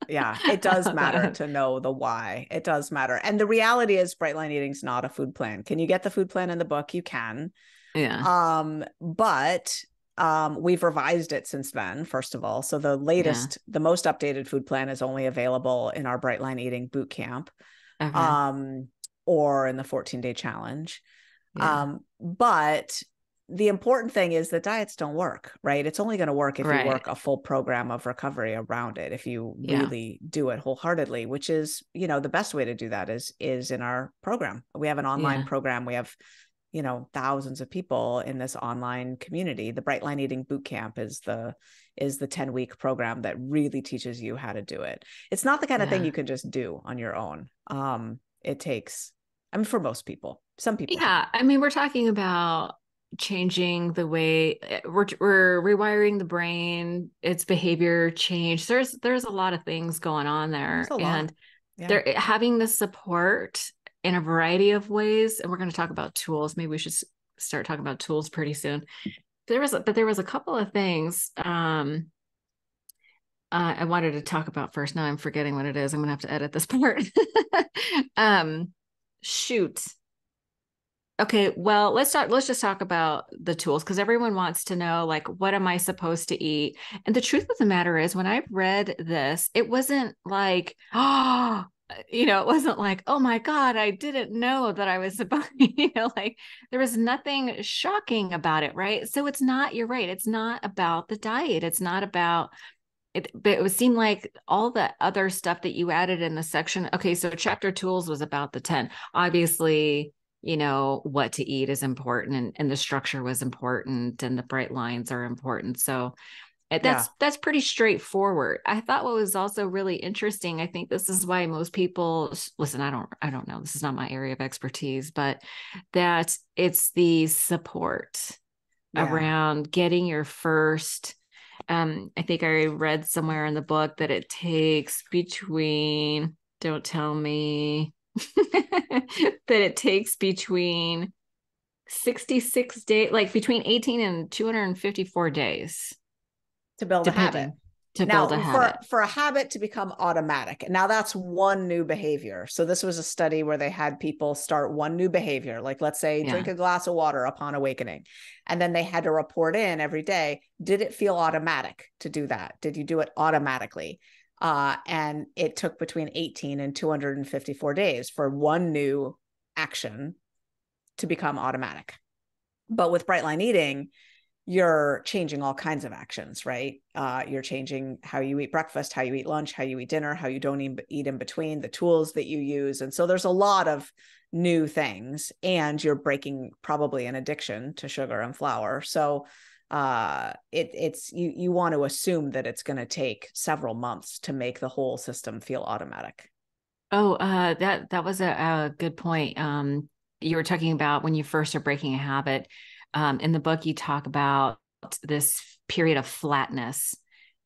Yeah, it does matter to know the why. It does matter. And the reality is Bright Line Eating is not a food plan. Can you get the food plan in the book? You can. Yeah. Um, but um, we've revised it since then, first of all. So the latest, yeah. the most updated food plan is only available in our Bright Line Eating bootcamp okay. um, or in the fourteen day challenge. Yeah. Um, but the important thing is that diets don't work, right? It's only going to work if right. you work a full program of recovery around it, if you yeah. really do it wholeheartedly, which is, you know, the best way to do that is, is in our program. We have an online yeah. program. We have, you know, thousands of people in this online community. The Bright Line Eating Bootcamp is the, is the ten week program that really teaches you how to do it. It's not the kind yeah. of thing you can just do on your own. Um, it takes, I mean, for most people, some people. Yeah. I mean, we're talking about changing the way we're, we're rewiring the brain, its behavior change. There's, there's a lot of things going on there, and yeah. they're having the support in a variety of ways. And we're going to talk about tools. Maybe we should start talking about tools pretty soon. There was, but there was a couple of things um, uh, I wanted to talk about first. Now I'm forgetting what it is. I'm going to have to edit this part. um, shoot. Okay. Well, let's talk, let's just talk about the tools, because everyone wants to know, like, what am I supposed to eat? And the truth of the matter is, when I read this, it wasn't like, oh, you know, it wasn't like, oh my God, I didn't know that I was supposed to, you know, like there was nothing shocking about it. Right. So it's not, you're right. It's not about the diet. It's not about it, but it would seem like all the other stuff that you added in the section. Okay. So chapter tools was about the ten, obviously. You know, what to eat is important, and, and the structure was important, and the bright lines are important. So that's, yeah. that's pretty straightforward. I thought what was also really interesting, I think this is why most people listen, I don't, I don't know, this is not my area of expertise, but that it's the support yeah. around getting your first, um, I think I read somewhere in the book that it takes between, don't tell me, that it takes between sixty-six days, like between eighteen and two hundred fifty-four days to build a habit, to now, build a habit for, for a habit to become automatic. Now that's one new behavior. So this was a study where they had people start one new behavior. Like, let's say yeah. drink a glass of water upon awakening. And then they had to report in every day. Did it feel automatic to do that? Did you do it automatically? Uh, and it took between eighteen and two hundred fifty-four days for one new action to become automatic. But with Bright Line Eating, you're changing all kinds of actions, right? Uh, you're changing how you eat breakfast, how you eat lunch, how you eat dinner, how you don't eat in between, the tools that you use. And so there's a lot of new things, and you're breaking probably an addiction to sugar and flour. So Uh, it it's, you, you want to assume that it's going to take several months to make the whole system feel automatic. Oh, uh, that, that was a, a good point. Um, you were talking about when you first are breaking a habit, um, in the book, you talk about this period of flatness,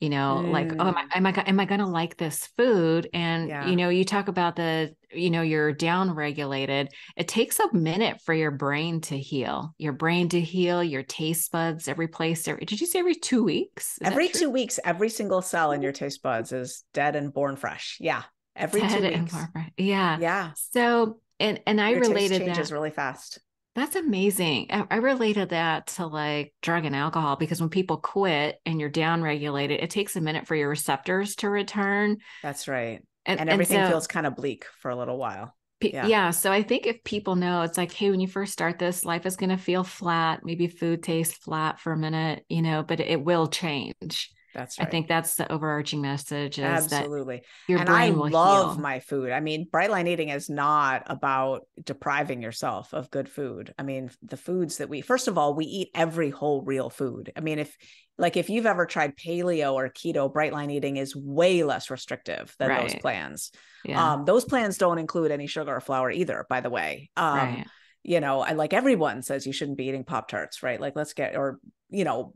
you know, mm. like, oh, am I, am I, am I going to like this food? And, yeah. you know, you talk about the, you know, you're down regulated. It takes a minute for your brain to heal, your brain to heal, your taste buds, every place. Every, did you say every two weeks? Is every two weeks, every single cell in your taste buds is dead and born fresh. Yeah. Every dead two weeks. And yeah. Yeah. So, and, and I your related taste changes that really fast. That's amazing. I, I related that to like drug and alcohol, because when people quit and you're downregulated, it takes a minute for your receptors to return. That's right. And, and everything and so, feels kind of bleak for a little while. Yeah. yeah. So I think if people know, it's like, hey, when you first start this, life is going to feel flat. Maybe food tastes flat for a minute, you know, but it will change. That's right. I think that's the overarching message. Is Absolutely. That your and brain I will love heal. My food. I mean, Bright Line Eating is not about depriving yourself of good food. I mean, the foods that we, first of all, we eat every whole real food. I mean, if like, if you've ever tried paleo or keto, Bright Line Eating is way less restrictive than right. those plans. Yeah. Um, those plans don't include any sugar or flour either, by the way. Um, right. You know, I like everyone says you shouldn't be eating Pop-Tarts, right? Like let's get, or, you know,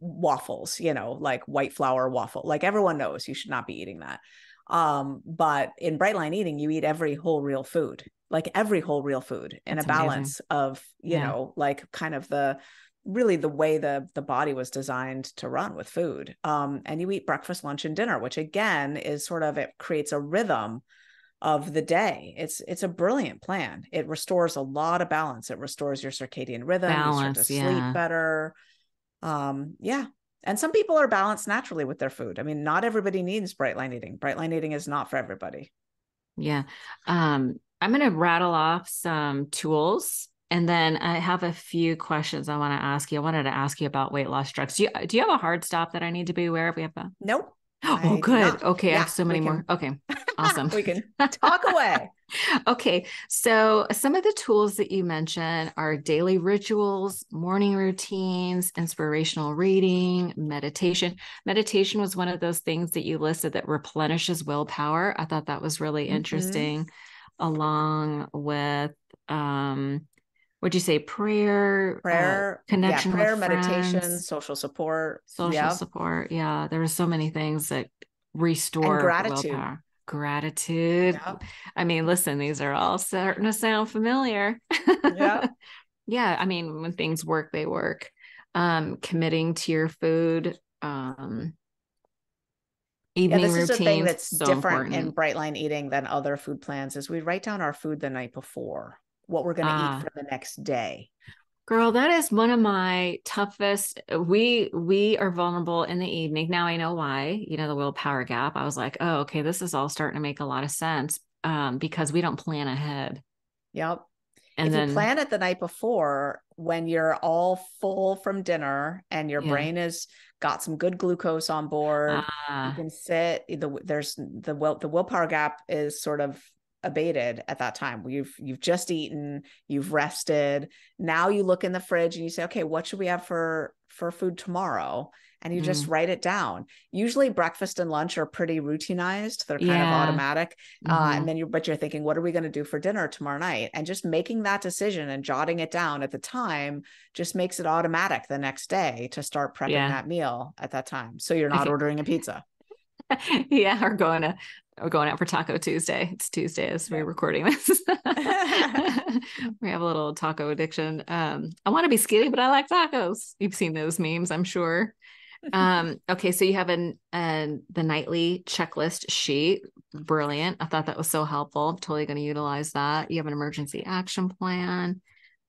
waffles, you know, like white flour waffle, like everyone knows you should not be eating that. Um, but in Bright Line Eating, you eat every whole real food, like every whole real food in That's a balance amazing. Of, you yeah. know, like kind of the, really the way the, the body was designed to run with food. Um, and you eat breakfast, lunch, and dinner, which again is sort of, it creates a rhythm of the day. It's, it's a brilliant plan. It restores a lot of balance. It restores your circadian rhythm. Balance, you start to yeah. sleep better. Um, yeah. And some people are balanced naturally with their food. I mean, not everybody needs Bright Line Eating. Bright Line Eating is not for everybody. Yeah. Um, I'm going to rattle off some tools and then I have a few questions I want to ask you. I wanted to ask you about weight loss drugs. Do you, do you have a hard stop that I need to be aware of? We have a, nope. Oh, good. Okay. Yeah, I have so many more. Okay. Awesome. We can talk away. Okay. So some of the tools that you mentioned are daily rituals, morning routines, inspirational reading, meditation. Meditation was one of those things that you listed that replenishes willpower. I thought that was really interesting, mm-hmm. along with, um, would you say prayer, prayer, uh, connection, yeah, prayer, with meditation, friends, social support, social yeah. support. Yeah. There are so many things that restore and gratitude, willpower. Gratitude. Yep. I mean, listen, these are all starting to sound familiar. Yeah. Yeah. I mean, when things work, they work. Um, committing to your food, um, evening yeah, this routines, is a thing that's so different important. In Bright Line Eating than other food plans is we write down our food the night before. What we're going to ah, eat for the next day. Girl, that is one of my toughest. We, we are vulnerable in the evening. Now I know why, you know, the willpower gap. I was like, oh, okay. This is all starting to make a lot of sense um, because we don't plan ahead. Yep. And if then, you plan it the night before, when you're all full from dinner and your yeah. brain has got some good glucose on board, ah. you can sit the, there's the will, the willpower gap is sort of abated at that time. You've, you've just eaten, you've rested. Now you look in the fridge and you say, okay, what should we have for, for food tomorrow? And you mm. just write it down. Usually breakfast and lunch are pretty routinized. They're kind yeah. of automatic. Mm-hmm. Uh, and then you're, but you're thinking, what are we going to do for dinner tomorrow night? And just making that decision and jotting it down at the time just makes it automatic the next day to start prepping yeah. that meal at that time. So you're not ordering a pizza. yeah. Or going to, We're going out for Taco Tuesday. It's Tuesday as we're recording this. We have a little taco addiction. Um, I want to be skinny, but I like tacos. You've seen those memes, I'm sure. Um, okay. So you have an, an, the nightly checklist sheet. Brilliant. I thought that was so helpful. I'm totally going to utilize that. You have an emergency action plan,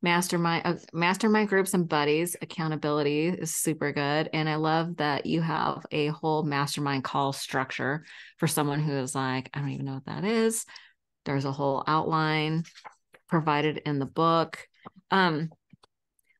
mastermind, uh, mastermind groups and buddies. Accountability is super good. And I love that you have a whole mastermind call structure for someone who is like, I don't even know what that is. There's a whole outline provided in the book. Um,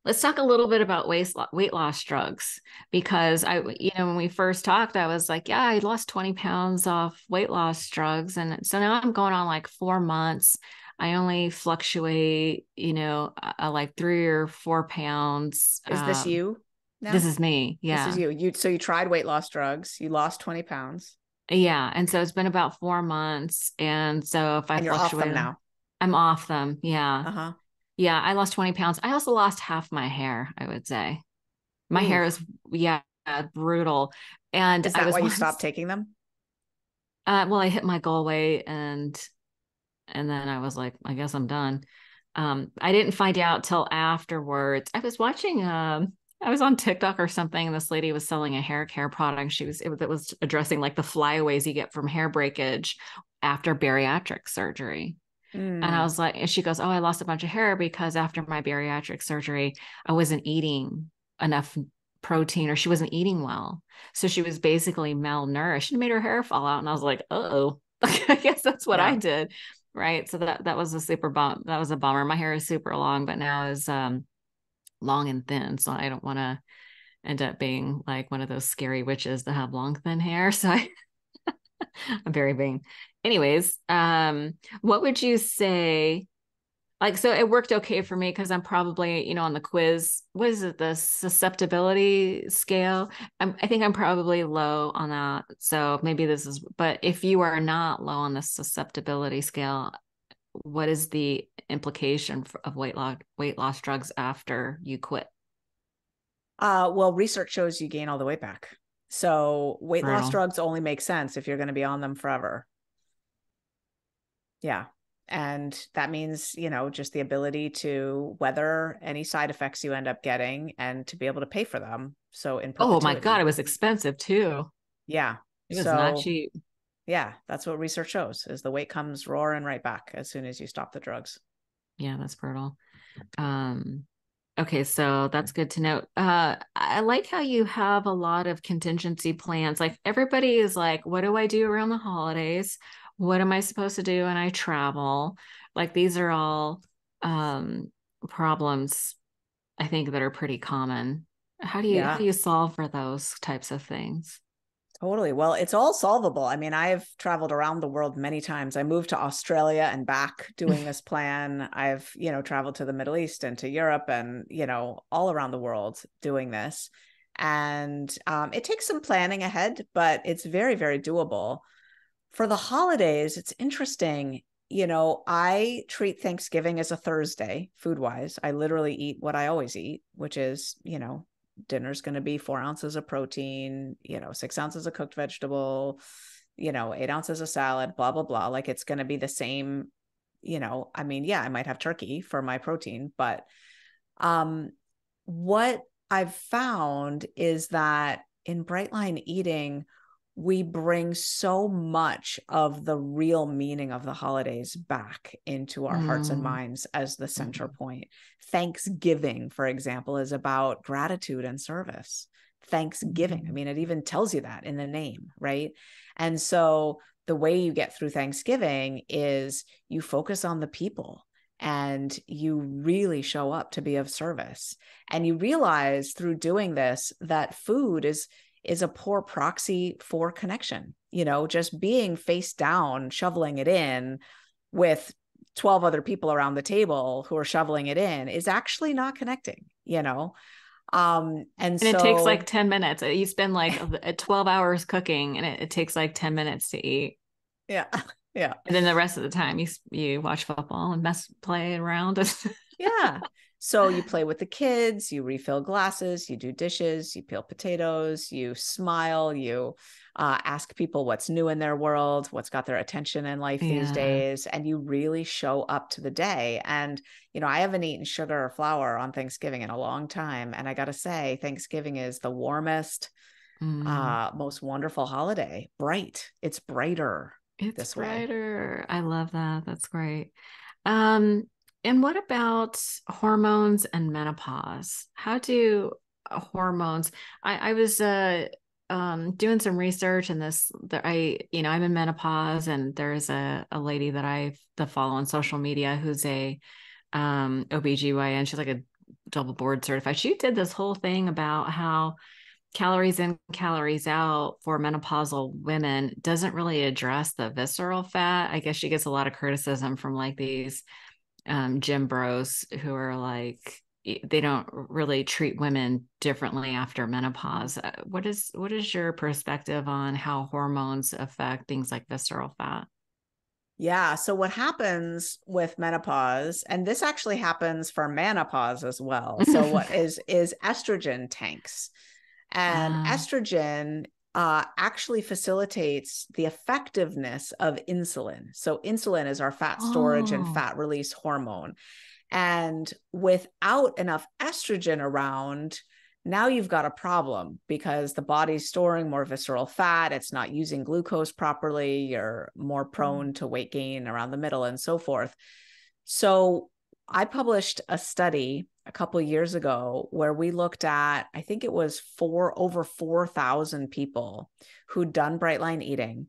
let's talk a little bit about weight loss, weight loss drugs, because I, you know, when we first talked, I was like, yeah, I lost twenty pounds off weight loss drugs. And so now I'm going on like four months. I only fluctuate, you know, uh, like three or four pounds. Is um, this you? No. This is me. Yeah. This is you. You. So you tried weight loss drugs. You lost twenty pounds. Yeah. And so it's been about four months. And so if I and you're fluctuate off them now, I'm off them. Yeah. Uh-huh. Yeah. I lost twenty pounds. I also lost half my hair, I would say. My Ooh. Hair is, yeah, brutal. And is that I was why once, you stopped taking them? Uh, well, I hit my goal weight and... And then I was like, I guess I'm done. Um, I didn't find out till afterwards. I was watching, um, I was on TikTok or something. And this lady was selling a hair care product. She was, it was, it was addressing like the flyaways you get from hair breakage after bariatric surgery. Mm. And I was like, and she goes, oh, I lost a bunch of hair because after my bariatric surgery, I wasn't eating enough protein, or she wasn't eating well. So she was basically malnourished and made her hair fall out. And I was like, uh-oh, I guess that's what yeah. I did. Right. So that, that was a super bump. That was a bummer. My hair is super long, but now is um, long and thin. So I don't want to end up being like one of those scary witches that have long, thin hair. So I, I'm very vain. Anyways, um, what would you say? Like, so it worked okay for me because I'm probably, you know, on the quiz, what is it? The susceptibility scale. I'm, I think I'm probably low on that. So maybe this is, but if you are not low on the susceptibility scale, what is the implication of weight loss, weight loss drugs after you quit? Uh, well, research shows you gain all the weight back. So weight wow. loss drugs only make sense if you're going to be on them forever. Yeah. And that means, you know, just the ability to weather any side effects you end up getting and to be able to pay for them. So in perpetuity. Oh my God, it was expensive too. Yeah. It was so, not cheap. Yeah. That's what research shows, is the weight comes roaring right back as soon as you stop the drugs. Yeah. That's brutal. Um, okay. So that's good to know. Uh, I like how you have a lot of contingency plans. Like everybody is like, what do I do around the holidays? What am I supposed to do when I travel? Like these are all um, problems, I think, that are pretty common. How do you yeah. how do you solve for those types of things? Totally. Well, it's all solvable. I mean, I've traveled around the world many times. I moved to Australia and back doing this plan. I've, you know, traveled to the Middle East and to Europe and, you know, all around the world doing this. And um, it takes some planning ahead, but it's very, very doable. For the holidays, it's interesting. You know, I treat Thanksgiving as a Thursday food-wise. I literally eat what I always eat, which is, you know, dinner's going to be four ounces of protein, you know, six ounces of cooked vegetable, you know, eight ounces of salad, blah, blah, blah. Like it's going to be the same, you know, I mean, yeah, I might have turkey for my protein, but um, what I've found is that in Bright Line Eating, we bring so much of the real meaning of the holidays back into our mm. hearts and minds as the center point. Thanksgiving, for example, is about gratitude and service. Thanksgiving. I mean, it even tells you that in the name, right? And so the way you get through Thanksgiving is you focus on the people and you really show up to be of service. And you realize through doing this that food is is a poor proxy for connection, you know, just being face down, shoveling it in with twelve other people around the table who are shoveling it in is actually not connecting, you know? Um, and, and so, it takes like ten minutes. You spend like twelve hours cooking and it, it takes like ten minutes to eat. Yeah. Yeah. And then the rest of the time you, you watch football and mess, play around. Yeah. So you play with the kids, you refill glasses, you do dishes, you peel potatoes, you smile, you uh, ask people what's new in their world, what's got their attention in life yeah. these days. And you really show up to the day. And, you know, I haven't eaten sugar or flour on Thanksgiving in a long time. And I got to say, Thanksgiving is the warmest, mm. uh, most wonderful holiday. Bright. It's brighter. It's this brighter. Way. I love that. That's great. Um, And what about hormones and menopause? How do hormones, I, I was uh, um, doing some research and this, the, I, you know, I'm in menopause and there's a, a lady that I follow on social media who's a um, O B G Y N. She's like a double board certified. She did this whole thing about how calories in, calories out for menopausal women doesn't really address the visceral fat. I guess she gets a lot of criticism from like these um, gym bros who are like, they don't really treat women differently after menopause. What is, what is your perspective on how hormones affect things like visceral fat? Yeah. So what happens with menopause, and this actually happens for menopause as well. So what is, is estrogen tanks, and uh, estrogen, uh, actually facilitates the effectiveness of insulin. So insulin is our fat storage oh. and fat release hormone. And without enough estrogen around, now you've got a problem because the body's storing more visceral fat. It's not using glucose properly. You're more prone to weight gain around the middle and so forth. So I published a study a couple of years ago where we looked at, I think it was four, over four thousand people who'd done Bright Line Eating,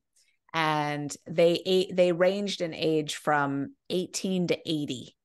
and they ate, they ranged in age from eighteen to eighty.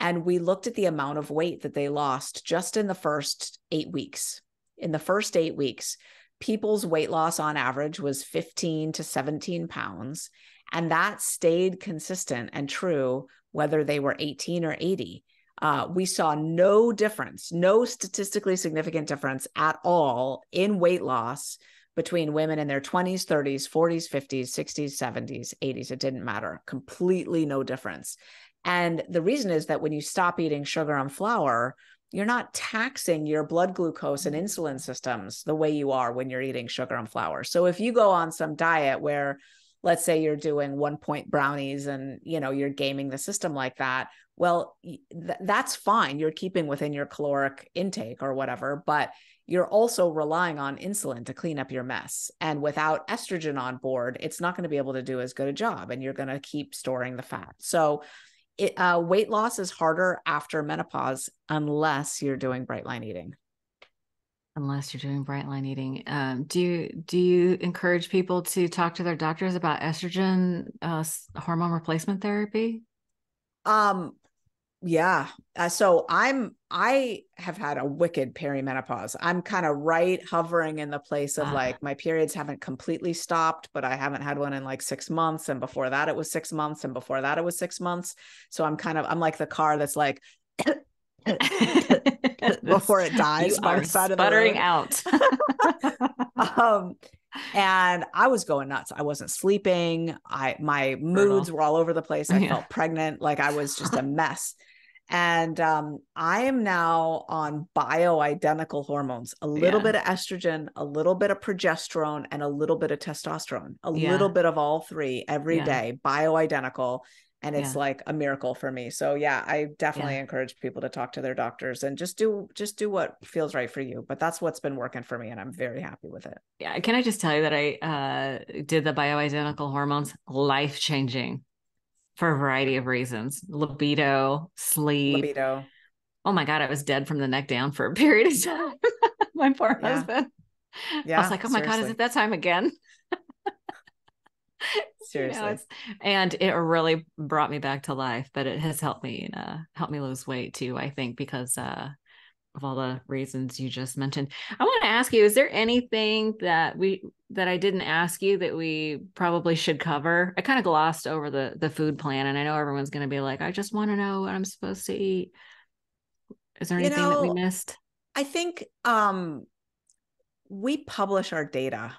And we looked at the amount of weight that they lost just in the first eight weeks. In the first eight weeks, people's weight loss on average was fifteen to seventeen pounds. And that stayed consistent and true, whether they were eighteen or eighty. Uh, we saw no difference, no statistically significant difference at all in weight loss between women in their twenties, thirties, forties, fifties, sixties, seventies, eighties. It didn't matter. Completely no difference. And the reason is that when you stop eating sugar and flour, you're not taxing your blood glucose and insulin systems the way you are when you're eating sugar and flour. So if you go on some diet where, let's say, you're doing one point brownies and, you know, you're gaming the system like that, well, th- that's fine. You're keeping within your caloric intake or whatever, but you're also relying on insulin to clean up your mess. And without estrogen on board, it's not going to be able to do as good a job, and you're going to keep storing the fat. So It, uh, weight loss is harder after menopause unless you're doing Bright Line Eating. Unless you're doing Bright Line Eating. Um, do you, do you encourage people to talk to their doctors about estrogen uh, hormone replacement therapy? Um, yeah. Uh, so I'm, I have had a wicked perimenopause. I'm kind of right hovering in the place of uh, like, my periods haven't completely stopped, but I haven't had one in like six months. And before that, it was six months. And before that, it was six months. So I'm kind of, I'm like the car that's like, before it dies, by the side of the road, sputtering out. um, and I was going nuts. I wasn't sleeping. I, my moods Brutal. were all over the place. I yeah. felt pregnant. Like I was just a mess. And um, I am now on bioidentical hormones, a little yeah. bit of estrogen, a little bit of progesterone, and a little bit of testosterone, a yeah. little bit of all three every yeah. day, bioidentical. And it's yeah. like a miracle for me. So yeah, I definitely yeah. encourage people to talk to their doctors and just do, just do what feels right for you. But that's what's been working for me, and I'm very happy with it. Yeah. Can I just tell you that I uh, did the bioidentical hormones, life-changing, for a variety of reasons. Libido, sleep. Libido. Oh my God, I was dead from the neck down for a period of time. My poor yeah. husband. Yeah, I was like, oh my seriously. God, is it that time again? Seriously. You know, and it really brought me back to life, but it has helped me, uh, helped me lose weight too, I think, because uh, of all the reasons you just mentioned. I want to ask you, is there anything that we, that I didn't ask you that we probably should cover? I kind of glossed over the the food plan, and I know everyone's going to be like, I just want to know what I'm supposed to eat. Is there anything you know, that we missed? I think um, we publish our data,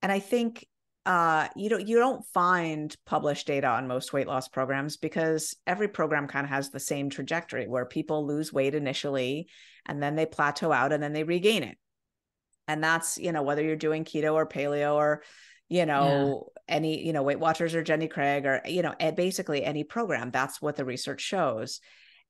and I think Uh, you don't, you don't find published data on most weight loss programs, because every program kind of has the same trajectory where people lose weight initially, and then they plateau out, and then they regain it. And that's, you know, whether you're doing keto or paleo or, you know, yeah. any, you know, Weight Watchers or Jenny Craig or, you know, basically any program, that's what the research shows.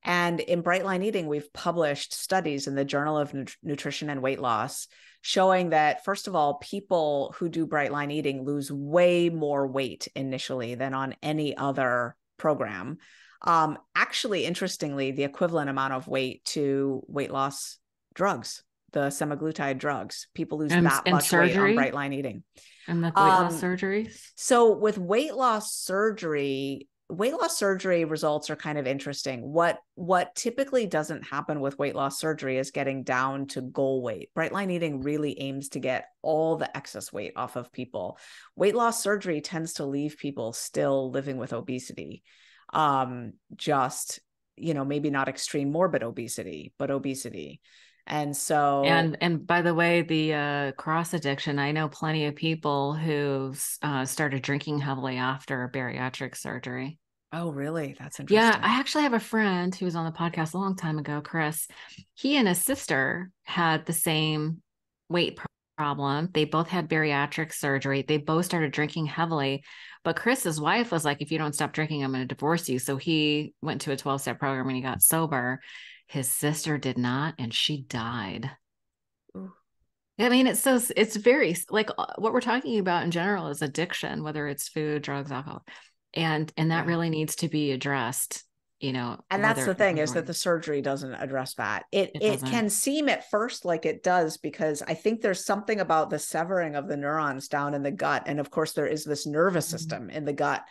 And in Bright Line Eating, we've published studies in the Journal of Nut- Nutrition and Weight Loss showing that, first of all, people who do Bright Line Eating lose way more weight initially than on any other program. Um, actually, interestingly, the equivalent amount of weight to weight loss drugs, the semaglutide drugs. People lose and, that and much surgery? weight on Bright Line Eating. And that's weight um, loss surgery? So with weight loss surgery... weight loss surgery results are kind of interesting. What, what typically doesn't happen with weight loss surgery is getting down to goal weight. Bright Line Eating really aims to get all the excess weight off of people. Weight loss surgery tends to leave people still living with obesity. Um, just, you know, maybe not extreme morbid obesity, but obesity. And so, and, and by the way, the, uh, cross addiction, I know plenty of people who, uh, started drinking heavily after bariatric surgery. Oh, really? That's interesting. Yeah. I actually have a friend who was on the podcast a long time ago, Chris. He and his sister had the same weight problem. They both had bariatric surgery. They both started drinking heavily, but Chris's wife was like, if you don't stop drinking, I'm going to divorce you. So he went to a twelve step program and he got sober. His sister did not, and she died. I mean, it's so, it's very, like what we're talking about in general is addiction, whether it's food, drugs, alcohol, and, and that really needs to be addressed, you know. And that's the thing is that the surgery doesn't address that. It, it, it can seem at first like it does, because I think there's something about the severing of the neurons down in the gut. And of course there is this nervous system mm-hmm. in the gut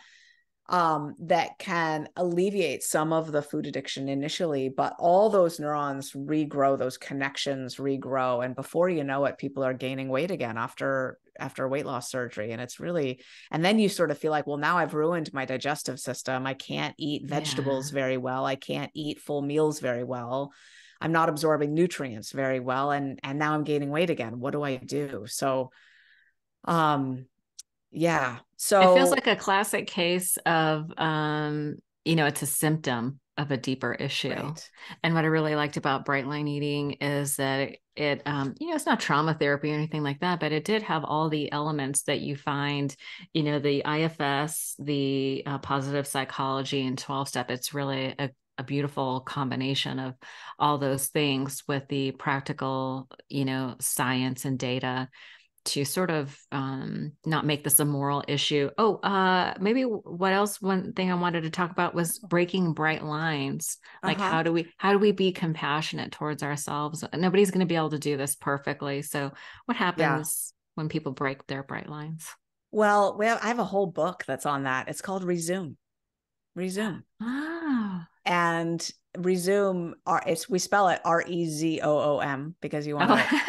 um, that can alleviate some of the food addiction initially, but all those neurons regrow, those connections regrow. And before you know it, people are gaining weight again after, after weight loss surgery. And it's really, and then you sort of feel like, well, now I've ruined my digestive system. I can't eat vegetables yeah. very well. I can't eat full meals very well. I'm not absorbing nutrients very well. And, and now I'm gaining weight again. What do I do? So, um, yeah. So it feels like a classic case of, um, you know, it's a symptom of a deeper issue. Right. And what I really liked about Bright Line Eating is that it, it um, you know, it's not trauma therapy or anything like that, but it did have all the elements that you find, you know, the I F S, the uh, positive psychology and twelve step. It's really a, a beautiful combination of all those things with the practical, you know, science and data to sort of um, not make this a moral issue. Oh, uh, maybe what else? One thing I wanted to talk about was breaking bright lines. Like uh-huh. how do we, how do we be compassionate towards ourselves? Nobody's going to be able to do this perfectly. So what happens yeah. when people break their bright lines? Well, well, I have a whole book that's on that. It's called Resume. Resume. Oh. And Resume, it's, we spell it R E Z O O M because you want to oh.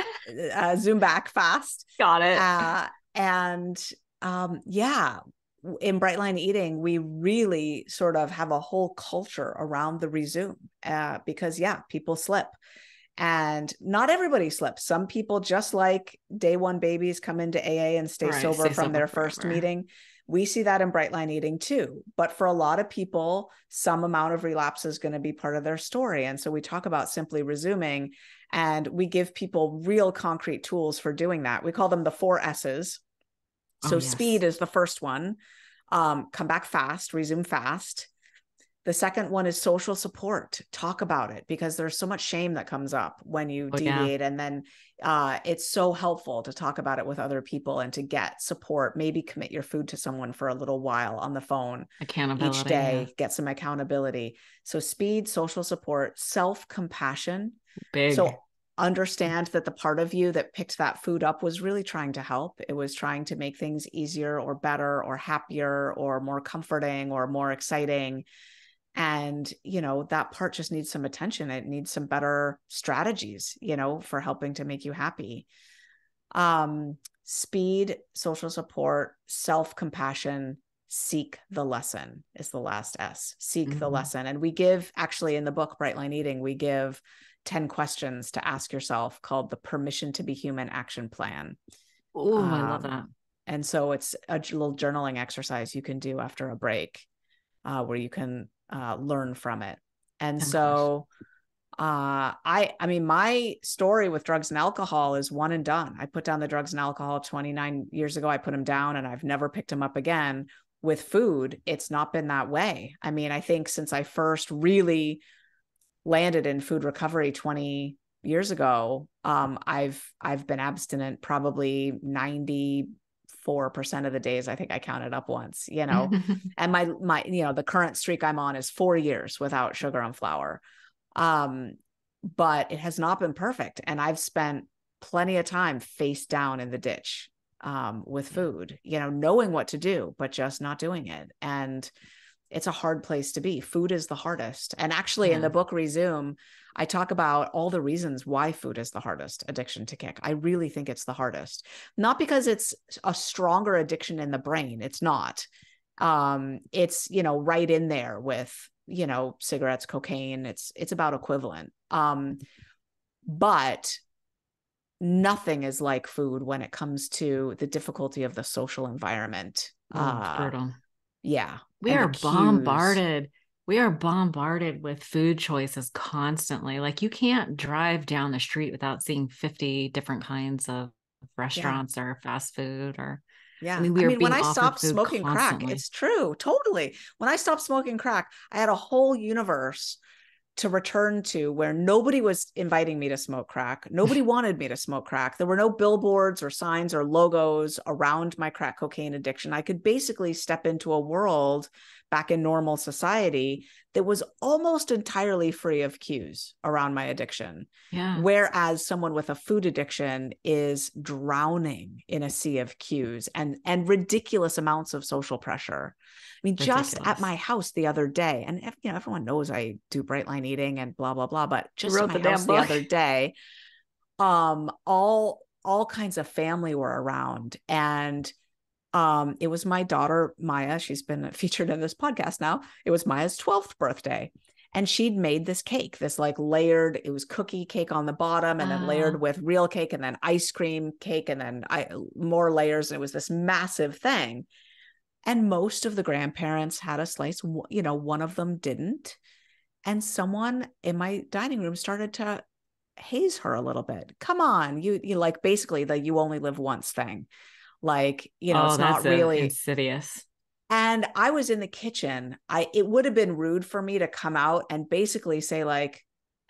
Uh, zoom back fast. Got it. Uh, and um, yeah, in Bright Line Eating, we really sort of have a whole culture around the resume uh, because yeah, people slip and not everybody slips. Some people, just like day one babies, come into A A and stay right, sober stay from sober their forever. first meeting. We see that in Bright Line Eating too. But for a lot of people, some amount of relapse is going to be part of their story. And so we talk about simply resuming, and we give people real concrete tools for doing that. We call them the four S's. So oh, yes. speed is the first one. Um, come back fast, resume fast. The second one is social support. Talk about it, because there's so much shame that comes up when you oh, deviate. Yeah. And then uh, it's so helpful to talk about it with other people and to get support. Maybe commit your food to someone for a little while on the phone accountability each day, yeah. get some accountability. So speed, social support, self-compassion. Big. So understand that the part of you that picked that food up was really trying to help. It was trying to make things easier or better or happier or more comforting or more exciting. And, you know, that part just needs some attention. It needs some better strategies, you know, for helping to make you happy. Um, speed, social support, self-compassion, seek the lesson is the last S. Seek mm-hmm. the lesson. And we give, actually in the book, Bright Line Eating, we give ten questions to ask yourself called the Permission to be Human Action Plan. Oh, um, I love that. And so it's a little journaling exercise you can do after a break uh, where you can Uh, learn from it. And oh, so uh, I, I mean, my story with drugs and alcohol is one and done. I put down the drugs and alcohol twenty-nine years ago. I put them down and I've never picked them up again. With food, it's not been that way. I mean, I think since I first really landed in food recovery twenty years ago, um, I've, I've been abstinent probably ninety-four percent of the days. I think I counted up once, you know, and my, my, you know, the current streak I'm on is four years without sugar and flour. Um, but it has not been perfect. And I've spent plenty of time face down in the ditch, um, with food, you know, knowing what to do, but just not doing it. And it's a hard place to be. Food is the hardest. And actually yeah. in the book Resume, I talk about all the reasons why food is the hardest addiction to kick. I really think it's the hardest, not because it's a stronger addiction in the brain. It's not, um, it's, you know, right in there with, you know, cigarettes, cocaine, it's, it's about equivalent. Um, but nothing is like food when it comes to the difficulty of the social environment. Oh, uh, brutal. Yeah. We are bombarded. We are bombarded with food choices constantly. Like you can't drive down the street without seeing fifty different kinds of restaurants yeah. or fast food or. Yeah. I mean, we I mean when I stopped smoking constantly. crack, it's true. Totally. When I stopped smoking crack, I had a whole universe to return to, where nobody was inviting me to smoke crack. Nobody wanted me to smoke crack. There were no billboards or signs or logos around my crack cocaine addiction. I could basically step into a world back in normal society that was almost entirely free of cues around my addiction. Yeah. Whereas someone with a food addiction is drowning in a sea of cues and, and ridiculous amounts of social pressure. I mean, ridiculous. Just at my house the other day, and you know, everyone knows I do Bright Line Eating and blah, blah, blah, but just at my house the other day, um, all, all kinds of family were around, and um, it was my daughter, Maya. She's been featured in this podcast now. It was Maya's twelfth birthday, and she'd made this cake, this like layered, it was cookie cake on the bottom and oh. then layered with real cake and then ice cream cake and then I, more layers. And it was this massive thing. And most of the grandparents had a slice, you know, one of them didn't. And someone in my dining room started to haze her a little bit. Come on, you you like basically the you only live once thing. Like, you know, oh, it's not really insidious. And I was in the kitchen. I, it would have been rude for me to come out and basically say like,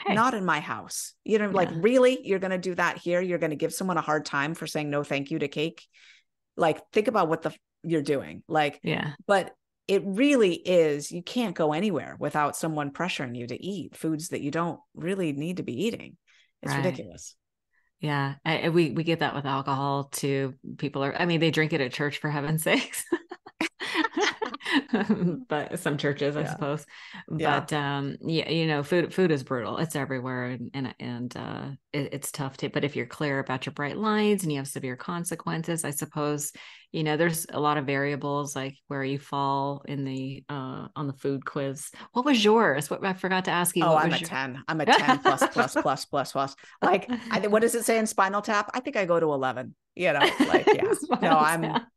hey. Not in my house. You know, yeah. like, really, you're going to do that here? You're going to give someone a hard time for saying no, thank you to cake? Like, think about what the you're doing. Like, yeah, but it really is, you can't go anywhere without someone pressuring you to eat foods that you don't really need to be eating. It's right. ridiculous. Yeah. I, we, we get that with alcohol too. People are, I mean, they drink it at church for heaven's sakes, but some churches, yeah. I suppose, yeah. but, um, yeah, you know, food, food is brutal. It's everywhere. And, and, and uh, it, it's tough to, but if you're clear about your bright lines and you have severe consequences, I suppose, you know, there's a lot of variables, like where you fall in the, uh, on the food quiz. What was yours? What I forgot to ask you. Oh, I'm a your... ten. I'm a ten plus, plus, plus, plus, plus. Like, I, what does it say in Spinal Tap? I think I go to eleven, you know, like, yeah, no, I'm, tap.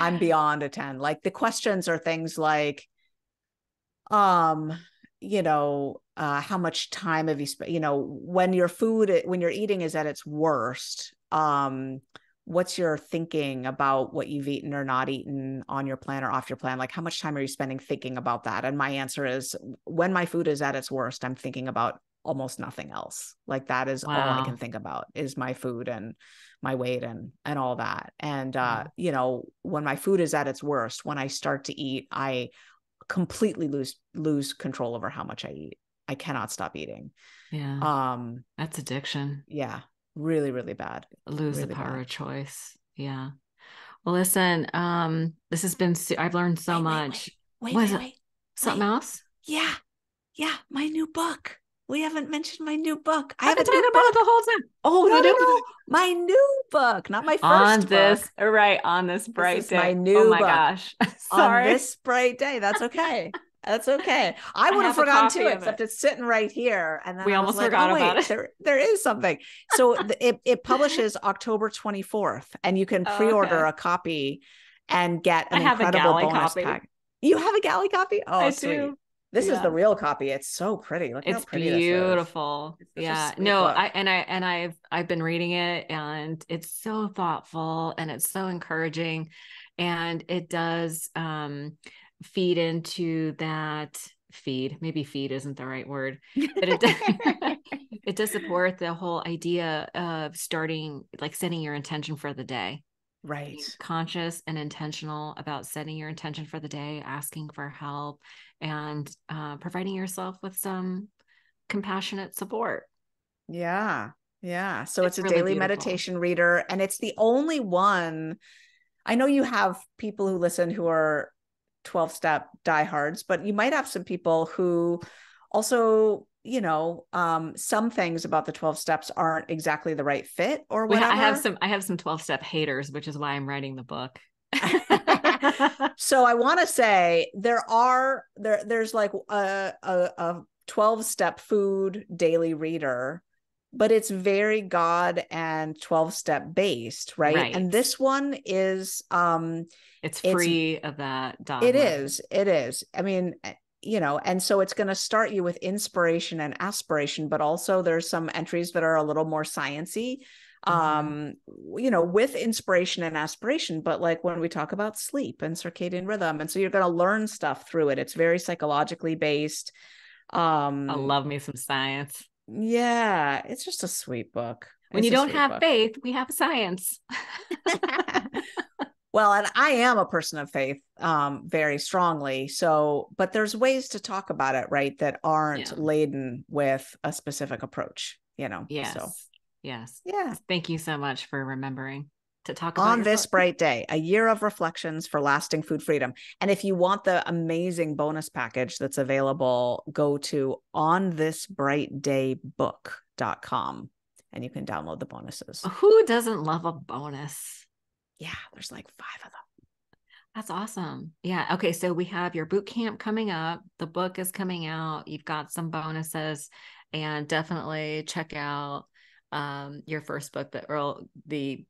I'm beyond a ten. Like, the questions are things like, um, you know, uh, how much time have you spent, you know, when your food, when your eating is at its worst, um, what's your thinking about what you've eaten or not eaten on your plan or off your plan? Like, how much time are you spending thinking about that? And my answer is, when my food is at its worst, I'm thinking about almost nothing else. Like, that is wow. all I can think about is my food and my weight and, and all that. And, uh, you know, when my food is at its worst, when I start to eat, I completely lose, lose control over how much I eat. I cannot stop eating. Yeah. Um, that's addiction. Yeah. Really, really bad. Lose really the power bad. Of choice. Yeah. Well, listen, um, this has been, su- I've learned so wait, much. Wait, wait, wait, wait, wait something wait. else? Yeah. Yeah. My new book. We haven't mentioned my new book. I, I haven't talked about book. it the whole time. Oh, no, no, no, my new book, not my first on this, book. Right. On this bright this day. My new oh my book. Gosh. Sorry. On this bright day. That's okay. That's okay. I would I have, have forgotten too, it. except it's sitting right here. And then we I almost like, forgot oh, wait, about it. There, there is something. So it, it publishes October twenty-fourth, and you can pre-order oh, okay. a copy and get an I have incredible a bonus copy. Pack. You have a galley copy? Oh, I sweet. Do. This yeah. is the real copy. It's so pretty. Look it's how pretty beautiful. This is. It's yeah. No, book. I and I and I've I've been reading it, and it's so thoughtful, and it's so encouraging, and it does. Um, feed into that feed, maybe feed isn't the right word, but it does, it does support the whole idea of starting, like setting your intention for the day. Right. Being conscious and intentional about setting your intention for the day, asking for help, and uh, providing yourself with some compassionate support. Yeah. Yeah. So it's, it's a really daily beautiful. Meditation reader, and it's the only one. I know you have people who listen who are twelve step diehards, but you might have some people who also, you know, um, some things about the twelve steps aren't exactly the right fit or whatever. I have some, I have some twelve step haters, which is why I'm writing the book. So I want to say there are, there, there's like a, a, a twelve step food daily reader, but it's very God and twelve step based. Right? right. And this one is, um, it's free it's, of that dogma. It is. It is. I mean, you know, and so it's going to start you with inspiration and aspiration, but also there's some entries that are a little more sciencey, mm-hmm. um, you know, with inspiration and aspiration, but like when we talk about sleep and circadian rhythm. And so you're going to learn stuff through it. It's very psychologically based. Um, I love me some science. Yeah, it's just a sweet book. When it's you don't have book. faith, we have science. Well, and I am a person of faith, um, very strongly. So, but there's ways to talk about it, right, that aren't yeah. laden with a specific approach, you know? Yes. So, yes. Yeah. Thank you so much for remembering to talk about on this book. Bright day, a year of reflections for lasting food freedom. And if you want the amazing bonus package that's available, go to on this bright day book dot com and you can download the bonuses. Who doesn't love a bonus? Yeah. There's like five of them. That's awesome. Yeah. Okay. So we have your boot camp coming up. The book is coming out. You've got some bonuses, and definitely check out um, your first book, the Earl, the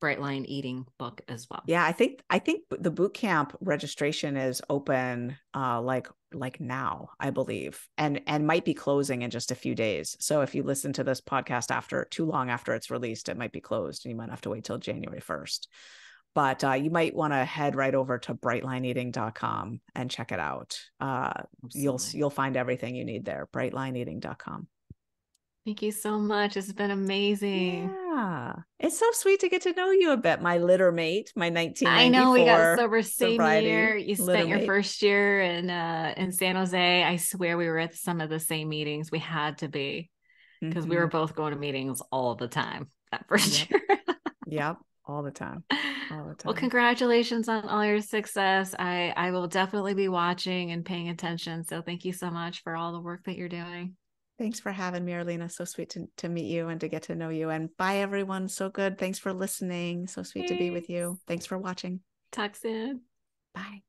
Bright Line Eating book as well. Yeah. I think, I think the boot camp registration is open, uh, like, like now, I believe, and, and might be closing in just a few days. So if you listen to this podcast after too long after it's released, it might be closed and you might have to wait till January first, but, uh, you might want to head right over to bright line eating dot com and check it out. Uh, Absolutely. you'll, you'll find everything you need there. bright line eating dot com. Thank you so much. It's been amazing. Yeah. It's so sweet to get to know you a bit. My litter mate, my nineteen ninety-four. I know, we got sober same year. You spent your mate. first year in, uh, in San Jose. I swear we were at some of the same meetings. We had to be, because mm-hmm. we were both going to meetings all the time that first yep. year. Yep. All the time. All the time. Well, congratulations on all your success. I, I will definitely be watching and paying attention. So thank you so much for all the work that you're doing. Thanks for having me, Arlena. So sweet to, to meet you and to get to know you. And bye, everyone. So good. Thanks for listening. So sweet Thanks. to be with you. Thanks for watching. Talk soon. Bye.